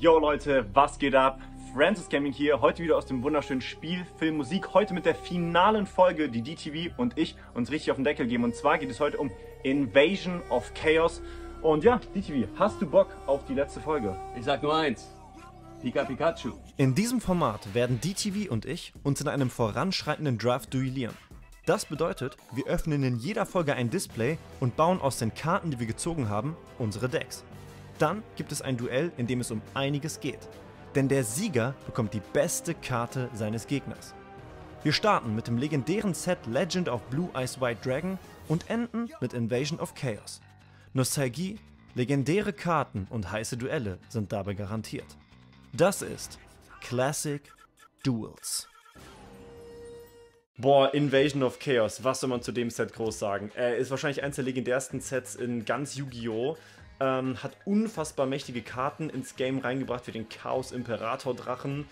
Yo Leute, was geht ab? Francis Gaming hier, heute wieder aus dem wunderschönen SpielFilmMusik. Heute mit der finalen Folge, die DTV und ich uns richtig auf den Deckel geben. Und zwar geht es heute um Invasion of Chaos. Und ja, DTV, hast du Bock auf die letzte Folge? Ich sag nur eins. Pika Pikachu. In diesem Format werden DTV und ich uns in einem voranschreitenden Draft duellieren. Das bedeutet, wir öffnen in jeder Folge ein Display und bauen aus den Karten, die wir gezogen haben, unsere Decks. Dann gibt es ein Duell, in dem es um einiges geht. Denn der Sieger bekommt die beste Karte seines Gegners. Wir starten mit dem legendären Set Legend of Blue Eyes White Dragon und enden mit Invasion of Chaos. Nostalgie, legendäre Karten und heiße Duelle sind dabei garantiert. Das ist Classic Duels. Boah, Invasion of Chaos, was soll man zu dem Set groß sagen? Ist wahrscheinlich eines der legendärsten Sets in ganz Yu-Gi-Oh! Hat unfassbar mächtige Karten ins Game reingebracht für den Chaos Imperator Drachen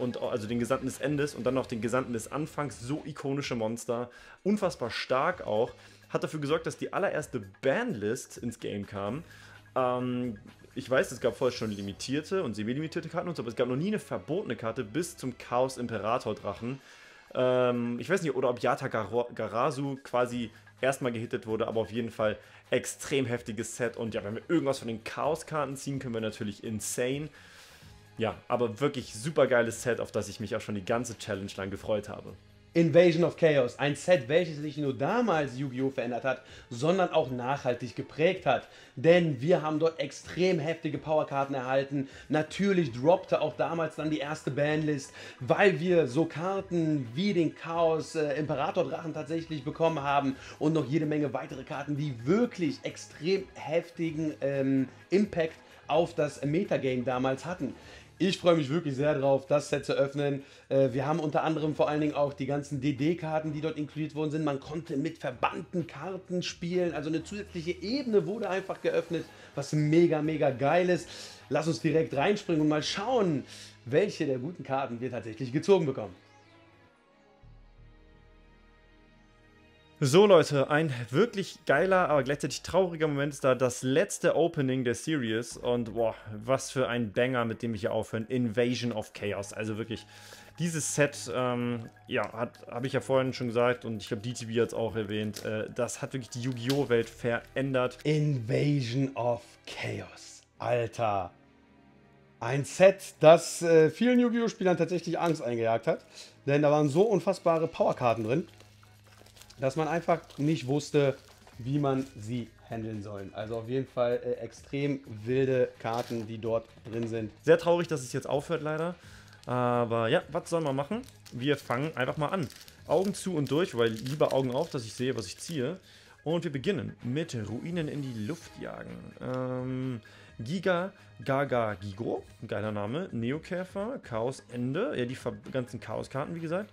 und also den Gesandten des Endes und dann noch den Gesandten des Anfangs, so ikonische Monster, unfassbar stark auch, hat dafür gesorgt, dass die allererste Banlist ins Game kam. Ich weiß, es gab vorher schon limitierte und semi-limitierte Karten und so, aber es gab noch nie eine verbotene Karte bis zum Chaos Imperator Drachen. Ich weiß nicht, oder ob Yata Garasu quasi erstmal gehittet wurde, aber auf jeden Fall extrem heftiges Set. Und ja, wenn wir irgendwas von den Chaos-Karten ziehen, können wir natürlich insane. Ja, aber wirklich super geiles Set, auf das ich mich auch schon die ganze Challenge lang gefreut habe. Invasion of Chaos, ein Set, welches sich nicht nur damals Yu-Gi-Oh! Verändert hat, sondern auch nachhaltig geprägt hat. Denn wir haben dort extrem heftige Powerkarten erhalten. Natürlich droppte auch damals dann die erste Banlist, weil wir so Karten wie den Chaos Imperator Drachen tatsächlich bekommen haben und noch jede Menge weitere Karten, die wirklich extrem heftigen Impact auf das Metagame damals hatten. Ich freue mich wirklich sehr drauf, das Set zu öffnen. Wir haben unter anderem vor allen Dingen auch die ganzen DD-Karten, die dort inkludiert worden sind. Man konnte mit verbannten Karten spielen. Also eine zusätzliche Ebene wurde einfach geöffnet, was mega, mega geil ist. Lass uns direkt reinspringen und mal schauen, welche der guten Karten wir tatsächlich gezogen bekommen. So Leute, ein wirklich geiler, aber gleichzeitig trauriger Moment ist da das letzte Opening der Series und boah, was für ein Banger, mit dem wir hier aufhören, Invasion of Chaos, also wirklich, dieses Set, ja, habe ich ja vorhin schon gesagt und ich glaube DTV hat es auch erwähnt, das hat wirklich die Yu-Gi-Oh! Welt verändert. Invasion of Chaos, Alter, ein Set, das vielen Yu-Gi-Oh! Spielern tatsächlich Angst eingejagt hat, denn da waren so unfassbare Powerkarten drin, dass man einfach nicht wusste, wie man sie handeln soll. Also auf jeden Fall extrem wilde Karten, die dort drin sind. Sehr traurig, dass es jetzt aufhört leider. Aber ja, was soll man machen? Wir fangen einfach mal an. Augen zu und durch, weil lieber Augen auf, dass ich sehe, was ich ziehe. Und wir beginnen mit Ruinen in die Luft jagen. Giga, Gaga, Gigo, geiler Name. Neokäfer, Chaos Ende. Ja, die ganzen Chaoskarten, wie gesagt.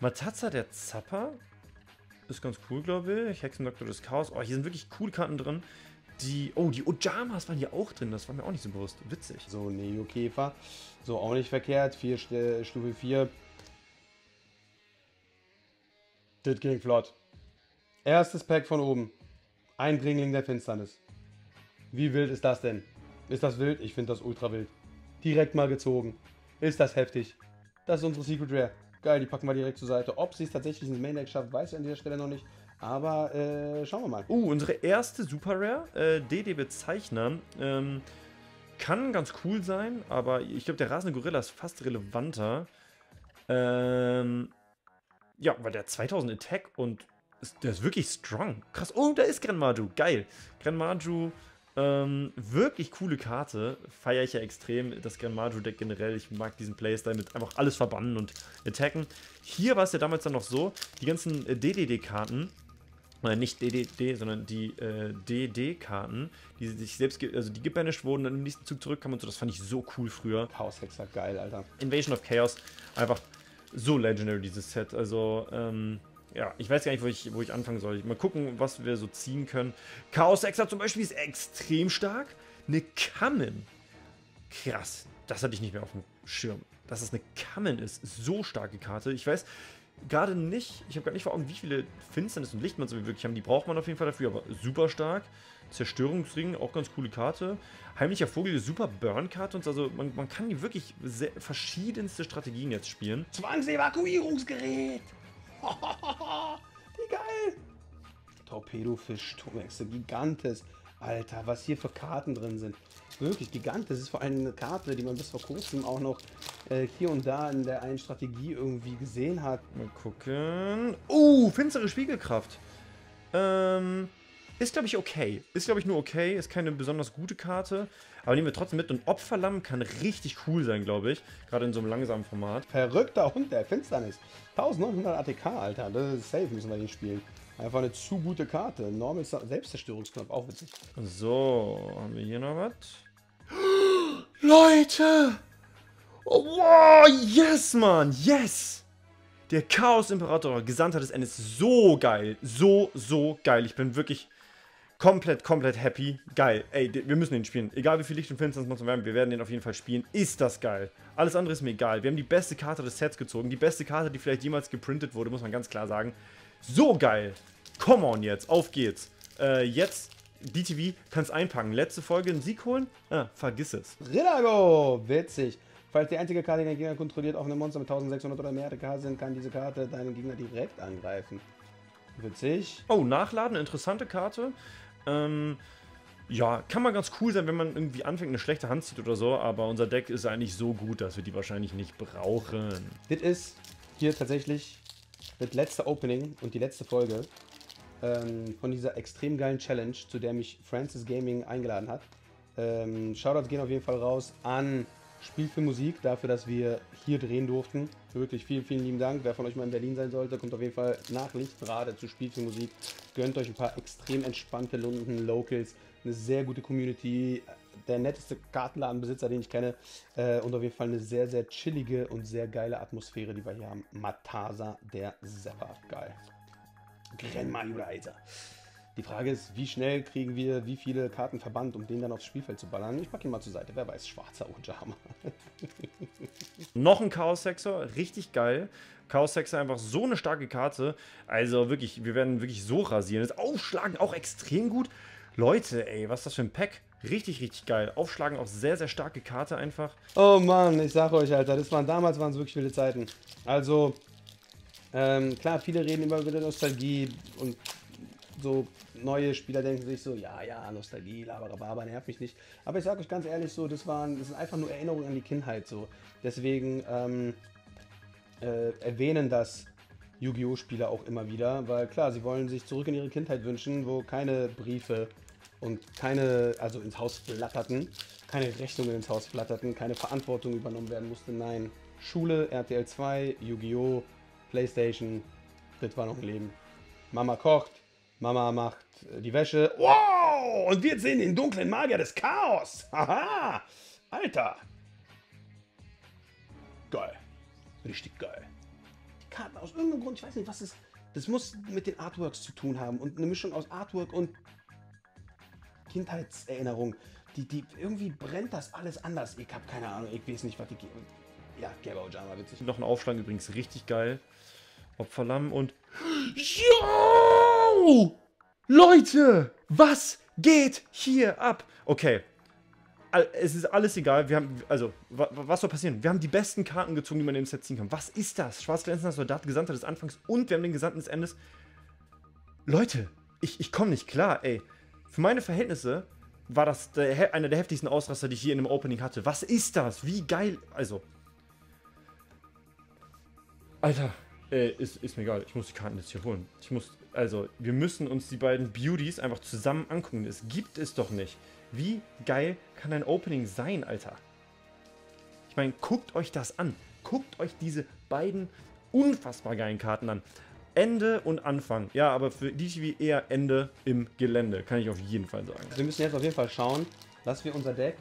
Matazza der Zapper. Ist ganz cool, glaube ich. Hexendoktor des Chaos. Oh, hier sind wirklich coole Karten drin. Die Ojamas waren hier auch drin. Das war mir auch nicht so bewusst. Witzig. So, Neokäfer. So, auch nicht verkehrt. Stufe 4. Das ging flott. Erstes Pack von oben. Eindringling der Finsternis. Wie wild ist das denn? Ist das wild? Ich finde das ultra wild. Direkt mal gezogen. Ist das heftig. Das ist unsere Secret Rare. Geil, die packen wir direkt zur Seite. Ob sie es tatsächlich ins Main-Deck schafft, weiß ich an dieser Stelle noch nicht. Aber schauen wir mal. Unsere erste Super-Rare, DD-Bezeichner. Kann ganz cool sein, aber ich glaube, der rasende Gorilla ist fast relevanter. Ja, weil der 2000 Attack und der ist wirklich strong. Krass, oh, da ist Grenmaju, geil. Grenmaju, wirklich coole Karte, feiere ich ja extrem, das Grenmaju-Deck generell, ich mag diesen Playstyle mit einfach alles verbannen und attacken. Hier war es ja damals dann noch so, die ganzen DDD-Karten, nicht DDD, sondern die DD-Karten, die sich selbst, also die gebanished wurden, dann im nächsten Zug zurückkamen und so, das fand ich so cool früher. Chaos Hexer, geil, Alter. Invasion of Chaos, einfach so legendary dieses Set, also, ja, ich weiß gar nicht, wo ich anfangen soll. Mal gucken, was wir so ziehen können. Chaos Extra zum Beispiel ist extrem stark. Eine Kamen. Krass. Das hatte ich nicht mehr auf dem Schirm. Dass das eine Kamen ist. So starke Karte. Ich weiß gerade nicht, ich habe gar nicht vor Augen, wie viele Finsternis und Lichtmann wir wirklich haben. Die braucht man auf jeden Fall dafür, aber super stark. Zerstörungsring, auch ganz coole Karte. Heimlicher Vogel, super Burn-Karte. Und also man kann hier wirklich sehr verschiedenste Strategien jetzt spielen. Zwangsevakuierungsgerät! Wie geil! Torpedofisch, Tomechse, Gigantes. Alter, was hier für Karten drin sind. Wirklich gigantisch. Das ist vor allem eine Karte, die man bis vor kurzem auch noch hier und da in der einen Strategie irgendwie gesehen hat. Mal gucken. Oh, Finstere Spiegelkraft. Ist, glaube ich, okay. Ist, glaube ich, nur okay. Ist keine besonders gute Karte. Aber nehmen wir trotzdem mit. Und Opferlamm kann richtig cool sein, glaube ich. Gerade in so einem langsamen Format. Verrückter Hund der Finsternis. 1900 ATK, Alter. Das ist safe, müssen wir hier spielen. Einfach eine zu gute Karte. Normal Selbstzerstörungsknopf, auch witzig. So, haben wir hier noch was? Leute! Oh, wow, yes, Mann! Yes! Der Chaos Imperator, Gesandter des Endes. So geil. So geil. Ich bin wirklich komplett happy. Geil. Ey, wir müssen den spielen. Egal wie viel Licht und Finsternis noch zu werden, wir werden den auf jeden Fall spielen. Ist das geil. Alles andere ist mir egal. Wir haben die beste Karte des Sets gezogen. Die beste Karte, die vielleicht jemals geprintet wurde, muss man ganz klar sagen. So geil. Come on jetzt. Auf geht's. Jetzt, DTV, kannst einpacken. Letzte Folge einen Sieg holen? Vergiss es. Rinnago. Witzig. Falls die einzige Karte, die dein Gegner kontrolliert, offene Monster mit 1600 oder mehr ATK sind, kann diese Karte deinen Gegner direkt angreifen. Witzig. Oh, nachladen. Interessante Karte. Ja, kann mal ganz cool sein, wenn man irgendwie anfängt, eine schlechte Hand zieht oder so. Aber unser Deck ist eigentlich so gut, dass wir die wahrscheinlich nicht brauchen. Das ist hier tatsächlich das letzte Opening und die letzte Folge von dieser extrem geilen Challenge, zu der mich Francis Gaming eingeladen hat. Shoutouts gehen auf jeden Fall raus an SpielFilmMusik dafür, dass wir hier drehen durften. Wirklich vielen lieben Dank. Wer von euch mal in Berlin sein sollte, kommt auf jeden Fall nach Lichtrade zu SpielFilmMusik. Gönnt euch ein paar extrem entspannte London Locals. Eine sehr gute Community. Der netteste Kartenladenbesitzer, den ich kenne. Und auf jeden Fall eine sehr chillige und sehr geile Atmosphäre, die wir hier haben. Matasa, der Zapper. Geil. Grenmaju. Die Frage ist, wie schnell kriegen wir wie viele Karten verbannt, um den dann aufs Spielfeld zu ballern? Ich pack ihn mal zur Seite. Wer weiß, schwarzer Ojama. Noch ein Chaos Hexer. Richtig geil. Chaos Hexer, einfach so eine starke Karte. Also wirklich, wir werden wirklich so rasieren. Das Aufschlagen auch extrem gut. Leute, ey, was ist das für ein Pack? Richtig geil. Aufschlagen, auch sehr starke Karte einfach. Oh Mann, ich sag euch, Alter, das waren damals wirklich wilde Zeiten. Also, klar, viele reden immer über Nostalgie und so neue Spieler denken sich so, ja, Nostalgie, Laberababa, nervt mich nicht. Aber ich sag euch ganz ehrlich so, das sind einfach nur Erinnerungen an die Kindheit so. Deswegen erwähnen das Yu-Gi-Oh! Spieler auch immer wieder, weil klar, sie wollen sich zurück in ihre Kindheit wünschen, wo keine Briefe und keine, also ins Haus flatterten, keine Rechnungen ins Haus flatterten, keine Verantwortung übernommen werden musste, nein. Schule, RTL 2, Yu-Gi-Oh!, Playstation, das war noch ein Leben. Mama kocht, Mama macht die Wäsche, wow! Und wir sehen den dunklen Magier des Chaos! Haha! Alter! Geil. Richtig geil. Karten aus irgendeinem Grund, ich weiß nicht, was es ist. Das muss mit den Artworks zu tun haben und eine Mischung aus Artwork und Kindheitserinnerung. Die irgendwie brennt das alles anders. Ich habe keine Ahnung, ich weiß nicht, was die geben. Ja, Gelber Ojama, witzig. Noch ein Aufschlag übrigens, richtig geil. Opferlamm und... Yo! Leute, was geht hier ab? Okay. Es ist alles egal, wir haben, also, was soll passieren? Wir haben die besten Karten gezogen, die man in dem Set ziehen kann. Was ist das? Schwarzglänzender Soldat, Gesandter des Anfangs und wir haben den Gesandten des Endes. Leute, ich komme nicht klar, ey. Für meine Verhältnisse war das einer der heftigsten Ausraster, die ich hier in einem Opening hatte. Was ist das? Wie geil, also. Alter, ist mir egal, ich muss die Karten jetzt hier holen. Also, wir müssen uns die beiden Beauties einfach zusammen angucken. Es gibt es doch nicht. Wie geil kann ein Opening sein, Alter? Ich meine, guckt euch das an. Guckt euch diese beiden unfassbar geilen Karten an. Ende und Anfang. Ja, aber für DTV eher Ende im Gelände. Kann ich auf jeden Fall sagen. Wir müssen jetzt auf jeden Fall schauen, dass wir unser Deck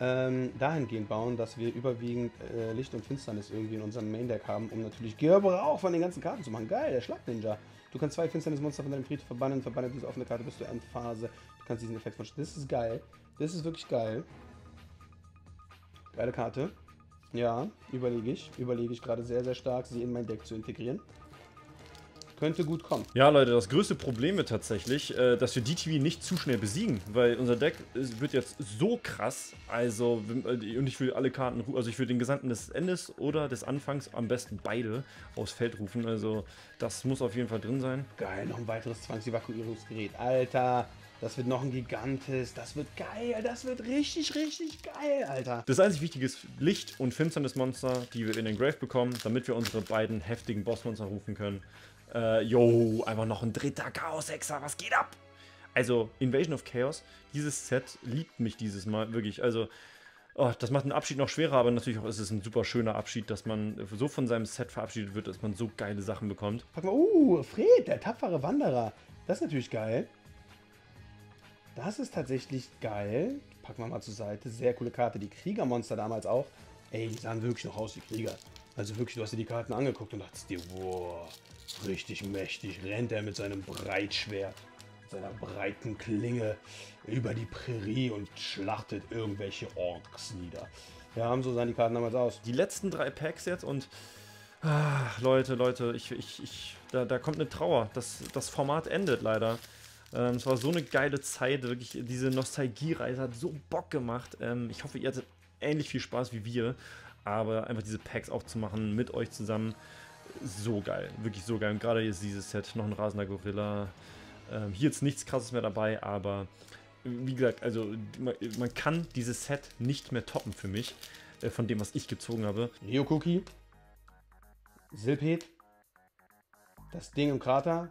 dahingehend bauen, dass wir überwiegend Licht und Finsternis irgendwie in unserem Main-Deck haben, um natürlich Gebrauch von den ganzen Karten zu machen. Geil, der Schlag-Ninja. Du kannst 2 Finsternis-Monster von deinem Friedhof verbannen. Verbannen diese offene Karte bis zur Endphase. Du kannst diesen Effekt verstehen. Das ist geil. Das ist wirklich geil. Geile Karte. Ja, überlege ich. Überlege ich gerade sehr stark, sie in mein Deck zu integrieren. Könnte gut kommen. Ja, Leute, das größte Problem wird tatsächlich, dass wir DTV nicht zu schnell besiegen, weil unser Deck wird jetzt so krass, also, und ich will alle Karten, also ich will den Gesandten des Endes oder des Anfangs, am besten beide, aufs Feld rufen, also das muss auf jeden Fall drin sein. Geil, noch ein weiteres Zwangsevakuierungsgerät, Alter. Das wird noch ein Gigantes, das wird geil, das wird richtig, richtig geil, Alter. Das einzig Wichtige ist Licht und Finsternis Monster, die wir in den Grave bekommen, damit wir unsere beiden heftigen Bossmonster rufen können. Yo, einfach noch ein dritter Chaos Hexer, was geht ab? Also, Invasion of Chaos, dieses Set liebt mich dieses Mal, wirklich, also... Oh, das macht einen Abschied noch schwerer, aber natürlich auch ist es ein super schöner Abschied, dass man so von seinem Set verabschiedet wird, dass man so geile Sachen bekommt. Fred, der tapfere Wanderer, das ist natürlich geil. Das ist tatsächlich geil. Packen wir mal zur Seite. Sehr coole Karte. Die Kriegermonster damals auch. Ey, die sahen wirklich noch aus wie Krieger. Also wirklich, du hast dir die Karten angeguckt und dachtest dir, wow, richtig mächtig rennt er mit seinem Breitschwert, seiner breiten Klinge über die Prärie und schlachtet irgendwelche Orks nieder. Ja, so sahen die Karten damals aus. Die letzten drei Packs jetzt und... Ah, Leute, Leute, da kommt eine Trauer. Das Format endet leider. Es war so eine geile Zeit, wirklich, diese Nostalgie-Reise hat so Bock gemacht. Ich hoffe, ihr hattet ähnlich viel Spaß wie wir, aber einfach diese Packs aufzumachen mit euch zusammen, so geil, wirklich so geil. Und gerade jetzt dieses Set, noch ein rasender Gorilla, hier jetzt nichts Krasses mehr dabei, aber wie gesagt, also man kann dieses Set nicht mehr toppen für mich, von dem, was ich gezogen habe. Ryokuki, Silphid, das Ding im Krater.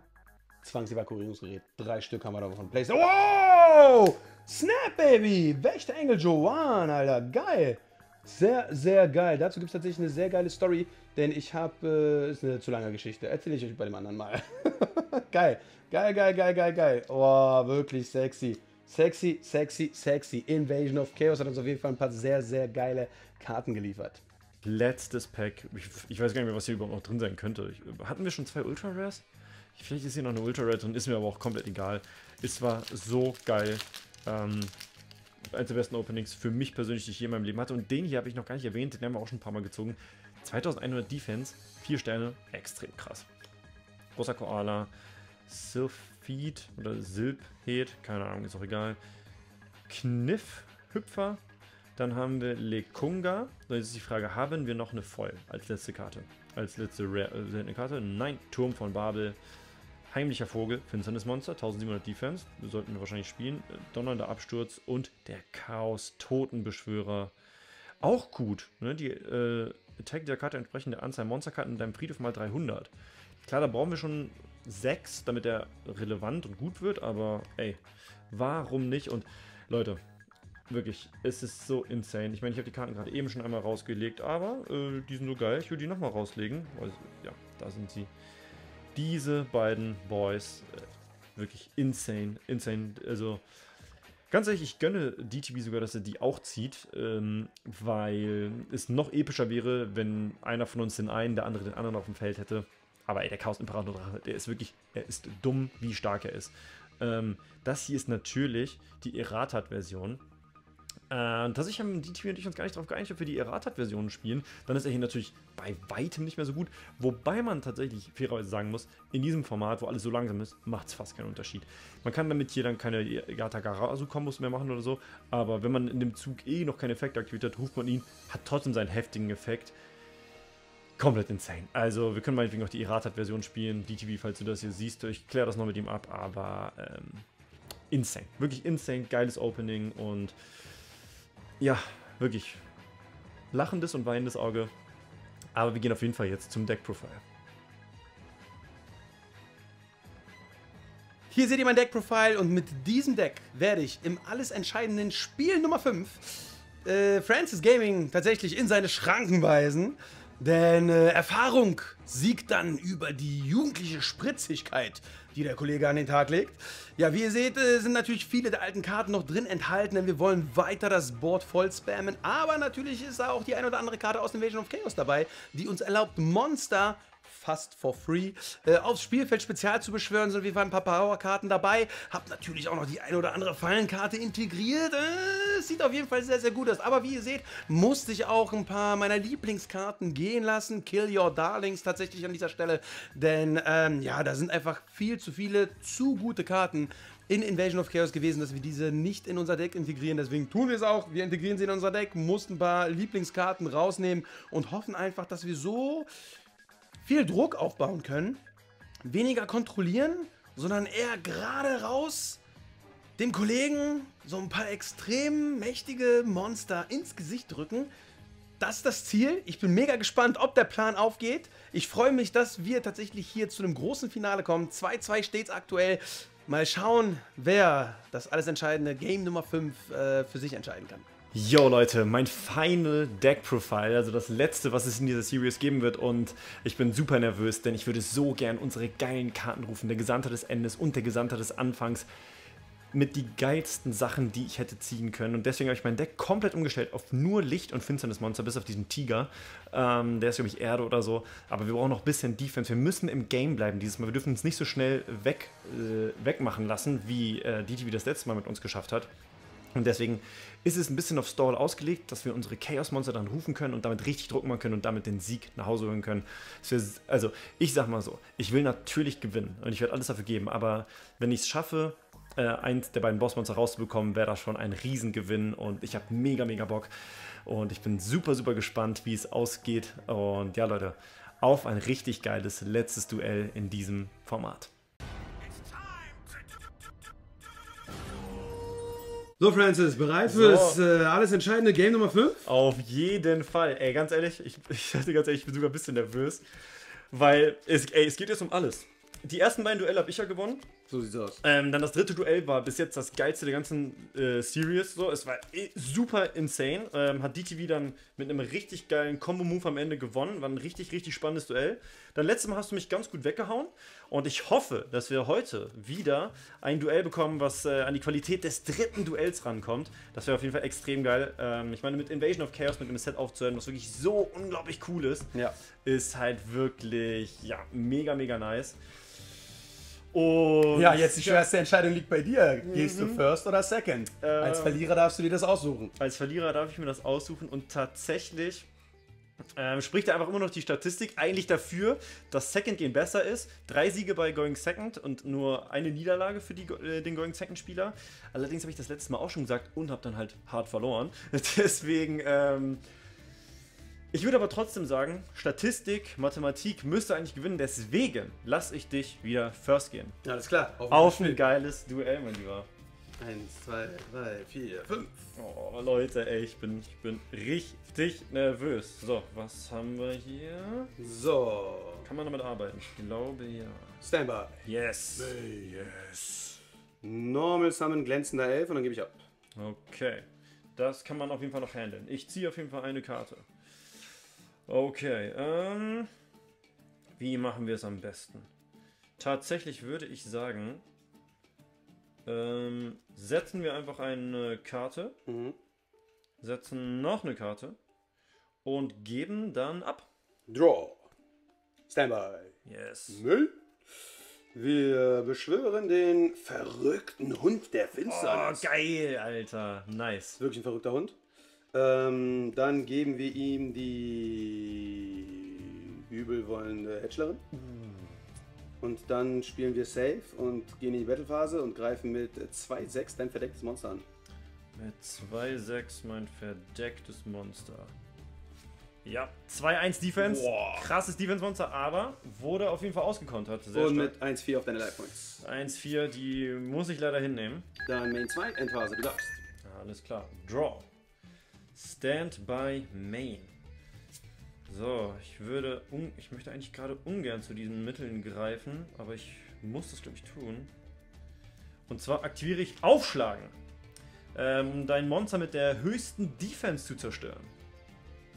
Zwangsevakuierungsgerät. 3 Stück haben wir da von PlayStation. Wow! Snap, Baby! Wächter Engel Joan, Alter. Geil. Sehr, sehr geil. Dazu gibt es tatsächlich eine sehr geile Story, denn ich habe... ist eine zu lange Geschichte. Erzähle ich euch bei dem anderen Mal. Geil. Geil, geil, geil, geil, geil. Oh, wirklich sexy. Sexy, sexy, sexy. Invasion of Chaos hat uns auf jeden Fall ein paar sehr, sehr geile Karten geliefert. Letztes Pack. Ich weiß gar nicht mehr, was hier überhaupt noch drin sein könnte. Hatten wir schon 2 Ultra Rares? Vielleicht ist hier noch eine Ultra Red drin, ist mir aber auch komplett egal. Es war so geil. Eines der besten Openings für mich persönlich, die ich je in meinem Leben hatte. Und den hier habe ich noch gar nicht erwähnt, den haben wir auch schon ein paar Mal gezogen. 2100 Defense, 4 Sterne, extrem krass. Großer Koala, Silphid oder Silphid, keine Ahnung, ist auch egal. Kniff, Hüpfer. Dann haben wir Lekunga. So, jetzt ist die Frage, haben wir noch eine Foil als letzte Karte? Als letzte seltene Karte? Nein, Turm von Babel. Heimlicher Vogel, Finsternis Monster, 1700 Defense, sollten wir wahrscheinlich spielen, donnernder Absturz und der Chaos-Totenbeschwörer. Auch gut, ne? Die Attack der Karte entsprechend der Anzahl Monsterkarten in deinem Friedhof mal 300. Klar, da brauchen wir schon 6, damit er relevant und gut wird, aber ey, warum nicht? Und Leute, wirklich, es ist so insane. Ich meine, ich habe die Karten gerade eben schon einmal rausgelegt, aber die sind so geil, ich würde die nochmal rauslegen. Also, ja, da sind sie. Diese beiden Boys, wirklich insane, insane. Also, ganz ehrlich, ich gönne DTV sogar, dass er die auch zieht, weil es noch epischer wäre, wenn einer von uns den einen, der andere den anderen auf dem Feld hätte. Aber ey, der Chaos Imperator Drachen, der ist wirklich, er ist dumm, wie stark er ist. Das hier ist natürlich die Erratat-Version. Tatsächlich haben die Team und ich uns gar nicht darauf geeinigt, ob wir die Erratat-Versionen spielen. Dann ist er hier natürlich bei weitem nicht mehr so gut. Wobei man tatsächlich fairerweise sagen muss, in diesem Format, wo alles so langsam ist, macht es fast keinen Unterschied. Man kann damit hier dann keine Yata Garasu-Kombos mehr machen oder so. Aber wenn man in dem Zug eh noch keinen Effekt aktiviert hat, ruft man ihn, hat trotzdem seinen heftigen Effekt. Komplett insane. Also wir können meinetwegen auch die Erratat-Version spielen. DTV, falls du das hier siehst, ich kläre das noch mit ihm ab. Aber insane. Wirklich insane. Geiles Opening und... Ja, wirklich. Lachendes und weinendes Auge. Aber wir gehen auf jeden Fall jetzt zum Deck-Profile. Hier seht ihr mein Deck-Profile und mit diesem Deck werde ich im alles entscheidenden Spiel Nummer 5 Francis Gaming tatsächlich in seine Schranken weisen. Denn Erfahrung siegt dann über die jugendliche Spritzigkeit, die der Kollege an den Tag legt. Ja, wie ihr seht, sind natürlich viele der alten Karten noch drin enthalten, denn wir wollen weiter das Board voll spammen. Aber natürlich ist da auch die ein oder andere Karte aus Invasion of Chaos dabei, die uns erlaubt, Monster fast for free, aufs Spielfeld spezial zu beschwören. Sind auf jeden Fall ein paar Powerkarten dabei. Habt natürlich auch noch die eine oder andere Fallenkarte integriert. Sieht auf jeden Fall sehr, sehr gut aus. Aber wie ihr seht, musste ich auch ein paar meiner Lieblingskarten gehen lassen. Kill Your Darlings tatsächlich an dieser Stelle. Denn ja, da sind einfach viel zu viele zu gute Karten in Invasion of Chaos gewesen, dass wir diese nicht in unser Deck integrieren. Deswegen tun wir es auch. Wir integrieren sie in unser Deck, mussten ein paar Lieblingskarten rausnehmen und hoffen einfach, dass wir so viel Druck aufbauen können, weniger kontrollieren, sondern eher gerade raus dem Kollegen so ein paar extrem mächtige Monster ins Gesicht drücken. Das ist das Ziel. Ich bin mega gespannt, ob der Plan aufgeht. Ich freue mich, dass wir tatsächlich hier zu einem großen Finale kommen. 2-2 steht's aktuell. Mal schauen, wer das alles entscheidende Game Nummer 5 für sich entscheiden kann. Yo Leute, mein Final Deck Profile, also das letzte, was es in dieser Series geben wird, und ich bin super nervös, denn ich würde so gern unsere geilen Karten rufen, der Gesandte des Endes und der Gesandte des Anfangs, mit die geilsten Sachen, die ich hätte ziehen können, und deswegen habe ich mein Deck komplett umgestellt auf nur Licht- und Finsternismonster, bis auf diesen Tiger, der ist glaube ich Erde oder so, aber wir brauchen noch ein bisschen Defense, wir müssen im Game bleiben dieses Mal, wir dürfen uns nicht so schnell wegmachen lassen, wie DTV das letzte Mal mit uns geschafft hat. Und deswegen ist es ein bisschen auf Stall ausgelegt, dass wir unsere Chaos-Monster dann rufen können und damit richtig Druck machen können und damit den Sieg nach Hause holen können. Also, ich sag mal so, ich will natürlich gewinnen und ich werde alles dafür geben, aber wenn ich es schaffe, eins der beiden Bossmonster rauszubekommen, wäre das schon ein Riesengewinn, und ich habe mega, mega Bock und ich bin super, super gespannt, wie es ausgeht. Und ja, Leute, auf ein richtig geiles letztes Duell in diesem Format. So, Francis, bereit fürs alles entscheidende Game Nummer 5? Auf jeden Fall. Ey, ganz ehrlich, ich bin sogar ein bisschen nervös, weil es geht jetzt um alles. Die ersten beiden Duelle habe ich ja gewonnen. So sieht's aus. Dann das dritte Duell war bis jetzt das geilste der ganzen Series. So, es war super insane. Hat DTV dann mit einem richtig geilen Combo-Move am Ende gewonnen. War ein richtig, richtig spannendes Duell. Dann letztes Mal hast du mich ganz gut weggehauen. Und ich hoffe, dass wir heute wieder ein Duell bekommen, was an die Qualität des dritten Duells rankommt. Das wäre auf jeden Fall extrem geil. Ich meine, mit Invasion of Chaos, mit einem Set aufzuhören, was wirklich so unglaublich cool ist, ja, ist halt wirklich, ja, mega, mega nice. Und ja, jetzt die schwerste Entscheidung liegt bei dir. Gehst du first oder second? Als Verlierer darfst du dir das aussuchen. Als Verlierer darf ich mir das aussuchen, und tatsächlich spricht da einfach immer noch die Statistik eigentlich dafür, dass Second Game besser ist. 3 Siege bei Going Second und nur eine Niederlage für den Going Second Spieler. Allerdings habe ich das letztes Mal auch schon gesagt und habe dann halt hart verloren. Deswegen, ich würde aber trotzdem sagen, Statistik, Mathematik müsste eigentlich gewinnen, deswegen lasse ich dich wieder first gehen. Alles klar. Auf ein geiles Duell, mein Lieber. 1, 2, 3, 4, 5. Oh, Leute, ey, ich bin richtig nervös. So, was haben wir hier? So. Kann man damit arbeiten? Ich glaube, ja. Standby. Yes. Yes. Normal Summon, glänzender Elf, und dann gebe ich ab. Okay. Das kann man auf jeden Fall noch handeln. Ich ziehe auf jeden Fall eine Karte. Okay, wie machen wir es am besten? Tatsächlich würde ich sagen, setzen wir einfach eine Karte, setzen noch eine Karte und geben dann ab. Draw. Standby. Yes. Müll. Wir beschwören den verrückten Hund der Finsternis. Oh, geil, Alter. Nice. Wirklich ein verrückter Hund. Dann geben wir ihm die übelwollende Hätschlerin. Und dann spielen wir safe und gehen in die Battlephase und greifen mit 2-6 dein verdecktes Monster an. Mit 2-6 mein verdecktes Monster. Ja, 2-1 Defense. Wow. Krasses Defense-Monster, aber wurde auf jeden Fall ausgekontert. Sehr und stark. Mit 1-4 auf deine Life Points. 1-4, die muss ich leider hinnehmen. Dann Main 2, Endphase, du darfst. Alles klar. Draw. Stand by Main. So, ich möchte eigentlich gerade ungern zu diesen Mitteln greifen, aber ich muss das, glaube ich, tun. Und zwar aktiviere ich Aufschlagen, um dein Monster mit der höchsten Defense zu zerstören.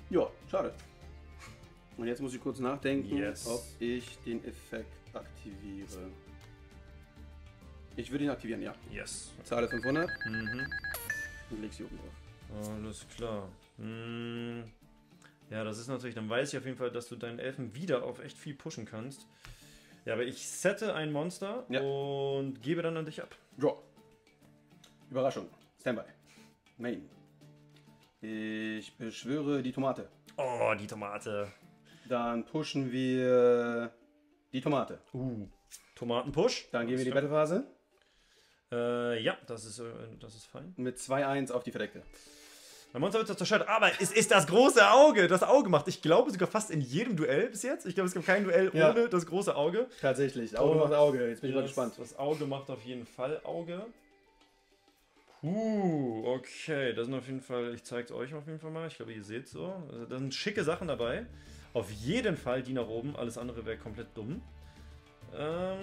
Ja, schade. Und jetzt muss ich kurz nachdenken, ob ich den Effekt aktiviere. Ich würde ihn aktivieren, ja. Yes. Zahle 500. Und leg sie oben drauf. Alles klar. Ja, das ist natürlich, dann weiß ich auf jeden Fall, dass du deinen Elfen wieder auf echt viel pushen kannst. Ja, aber ich sette ein Monster und gebe dann an dich ab. Draw. Überraschung. Standby. Main. Ich beschwöre die Tomate. Oh, die Tomate. Dann pushen wir die Tomate. Tomatenpush. Dann gehen wir in die Battlephase. Ja, das ist fein. Mit 2-1 auf die Verdeckte. Mein Monster wird zerstört, aber es ist das große Auge. Das Auge macht, ich glaube, sogar fast in jedem Duell bis jetzt. Ich glaube, es gab kein Duell ohne das große Auge. Tatsächlich, Auge macht Auge. Jetzt bin ich mal gespannt. Das Auge macht auf jeden Fall Auge. Okay. Das sind auf jeden Fall, ich zeige es euch auf jeden Fall mal. Ich glaube, ihr seht es so. Also, da sind schicke Sachen dabei. Auf jeden Fall die nach oben. Alles andere wäre komplett dumm. Aber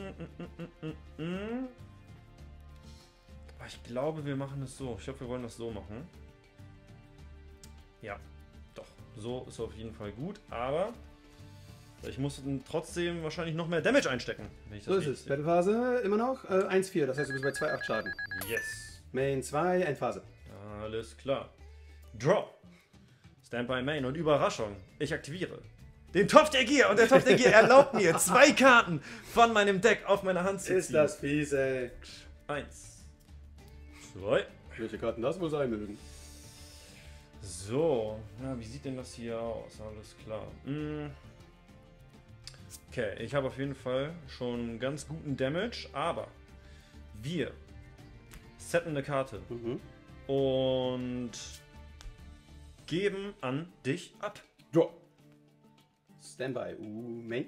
ich glaube, wir machen es so. Ich glaube, wir wollen das so machen. Ja, doch. So ist auf jeden Fall gut, aber ich muss trotzdem wahrscheinlich noch mehr Damage einstecken. Wenn ich das so ist es. Battlephase immer noch 1-4, das heißt du bist bei 2-8 Schaden. Yes. Main 2, Endphase. Alles klar. Draw. Standby Main und Überraschung. Ich aktiviere den Topf der Gier und der Topf der Gier erlaubt mir, 2 Karten von meinem Deck auf meine Hand zu ziehen. Ist das fies, ey. 1. 2. Welche Karten das wohl sein mögen? So, na, wie sieht denn das hier aus? Alles klar. Okay, ich habe auf jeden Fall schon ganz guten Damage, aber wir setten eine Karte und geben an dich ab. Draw. Standby. Main.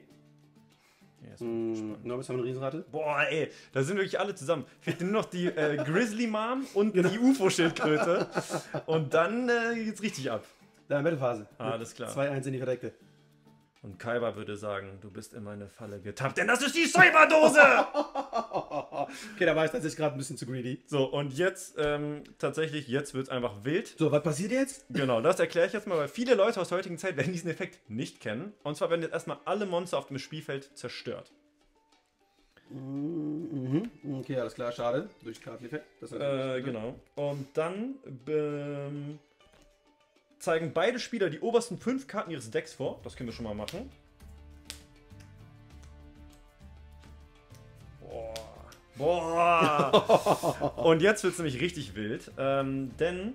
Ja, Norbis haben wir eine Riesenratte. Boah, ey, da sind wirklich alle zusammen. Fehlt nur noch die Grizzly Mom und die UFO-Schildkröte. Und dann geht's richtig ab. Dann Battlephase. Alles klar. 2-1 in die Verdeckte. Und Kaiba würde sagen, du bist in meine Falle getappt, denn das ist die Cyberdose! Okay, da war ich tatsächlich gerade ein bisschen zu greedy. So, und jetzt, tatsächlich, jetzt wird es einfach wild. So, was passiert jetzt? Genau, das erkläre ich jetzt mal, weil viele Leute aus der heutigen Zeit werden diesen Effekt nicht kennen. Und zwar werden jetzt erstmal alle Monster auf dem Spielfeld zerstört. Okay, alles klar, schade. Durch Karteneffekt. Genau. Und dann zeigen beide Spieler die obersten 5 Karten ihres Decks vor. Das können wir schon mal machen. Boah. Boah. Und jetzt wird es nämlich richtig wild. Denn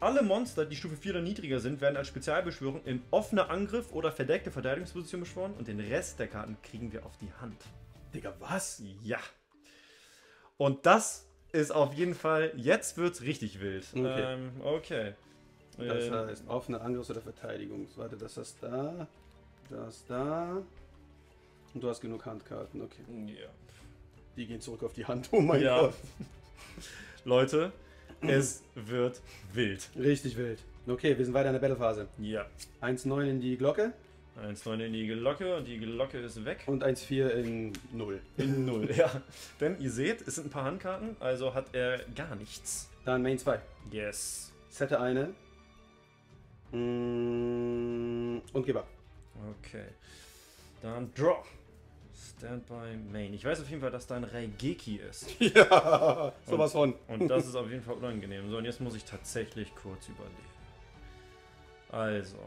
alle Monster, die Stufe 4 oder niedriger sind, werden als Spezialbeschwörung in offener Angriff oder verdeckte Verteidigungsposition beschworen. Und den Rest der Karten kriegen wir auf die Hand. Digga, was? Ja. Und das ist auf jeden Fall... Jetzt wird's richtig wild. Okay. Okay. Das heißt, offene Angriffs- oder Verteidigungs. Warte, das ist da. Das da. Und du hast genug Handkarten, okay. Yeah. Die gehen zurück auf die Hand, oh mein Gott. Leute, es wird wild. Richtig wild. Okay, wir sind weiter in der Battlephase. Ja. 1-9 in die Glocke. 1-9 in die Glocke und die Glocke ist weg. Und 1-4 in 0. In 0, ja. Denn ihr seht, es sind ein paar Handkarten, also hat er gar nichts. Dann Main 2. Yes. Sette eine. Und gib ab. Okay. Dann Draw. Standby Main. Ich weiß auf jeden Fall, dass da ein Raigeki ist. Ja, sowas von. Und das ist auf jeden Fall unangenehm. So, und jetzt muss ich tatsächlich kurz überlegen. Also.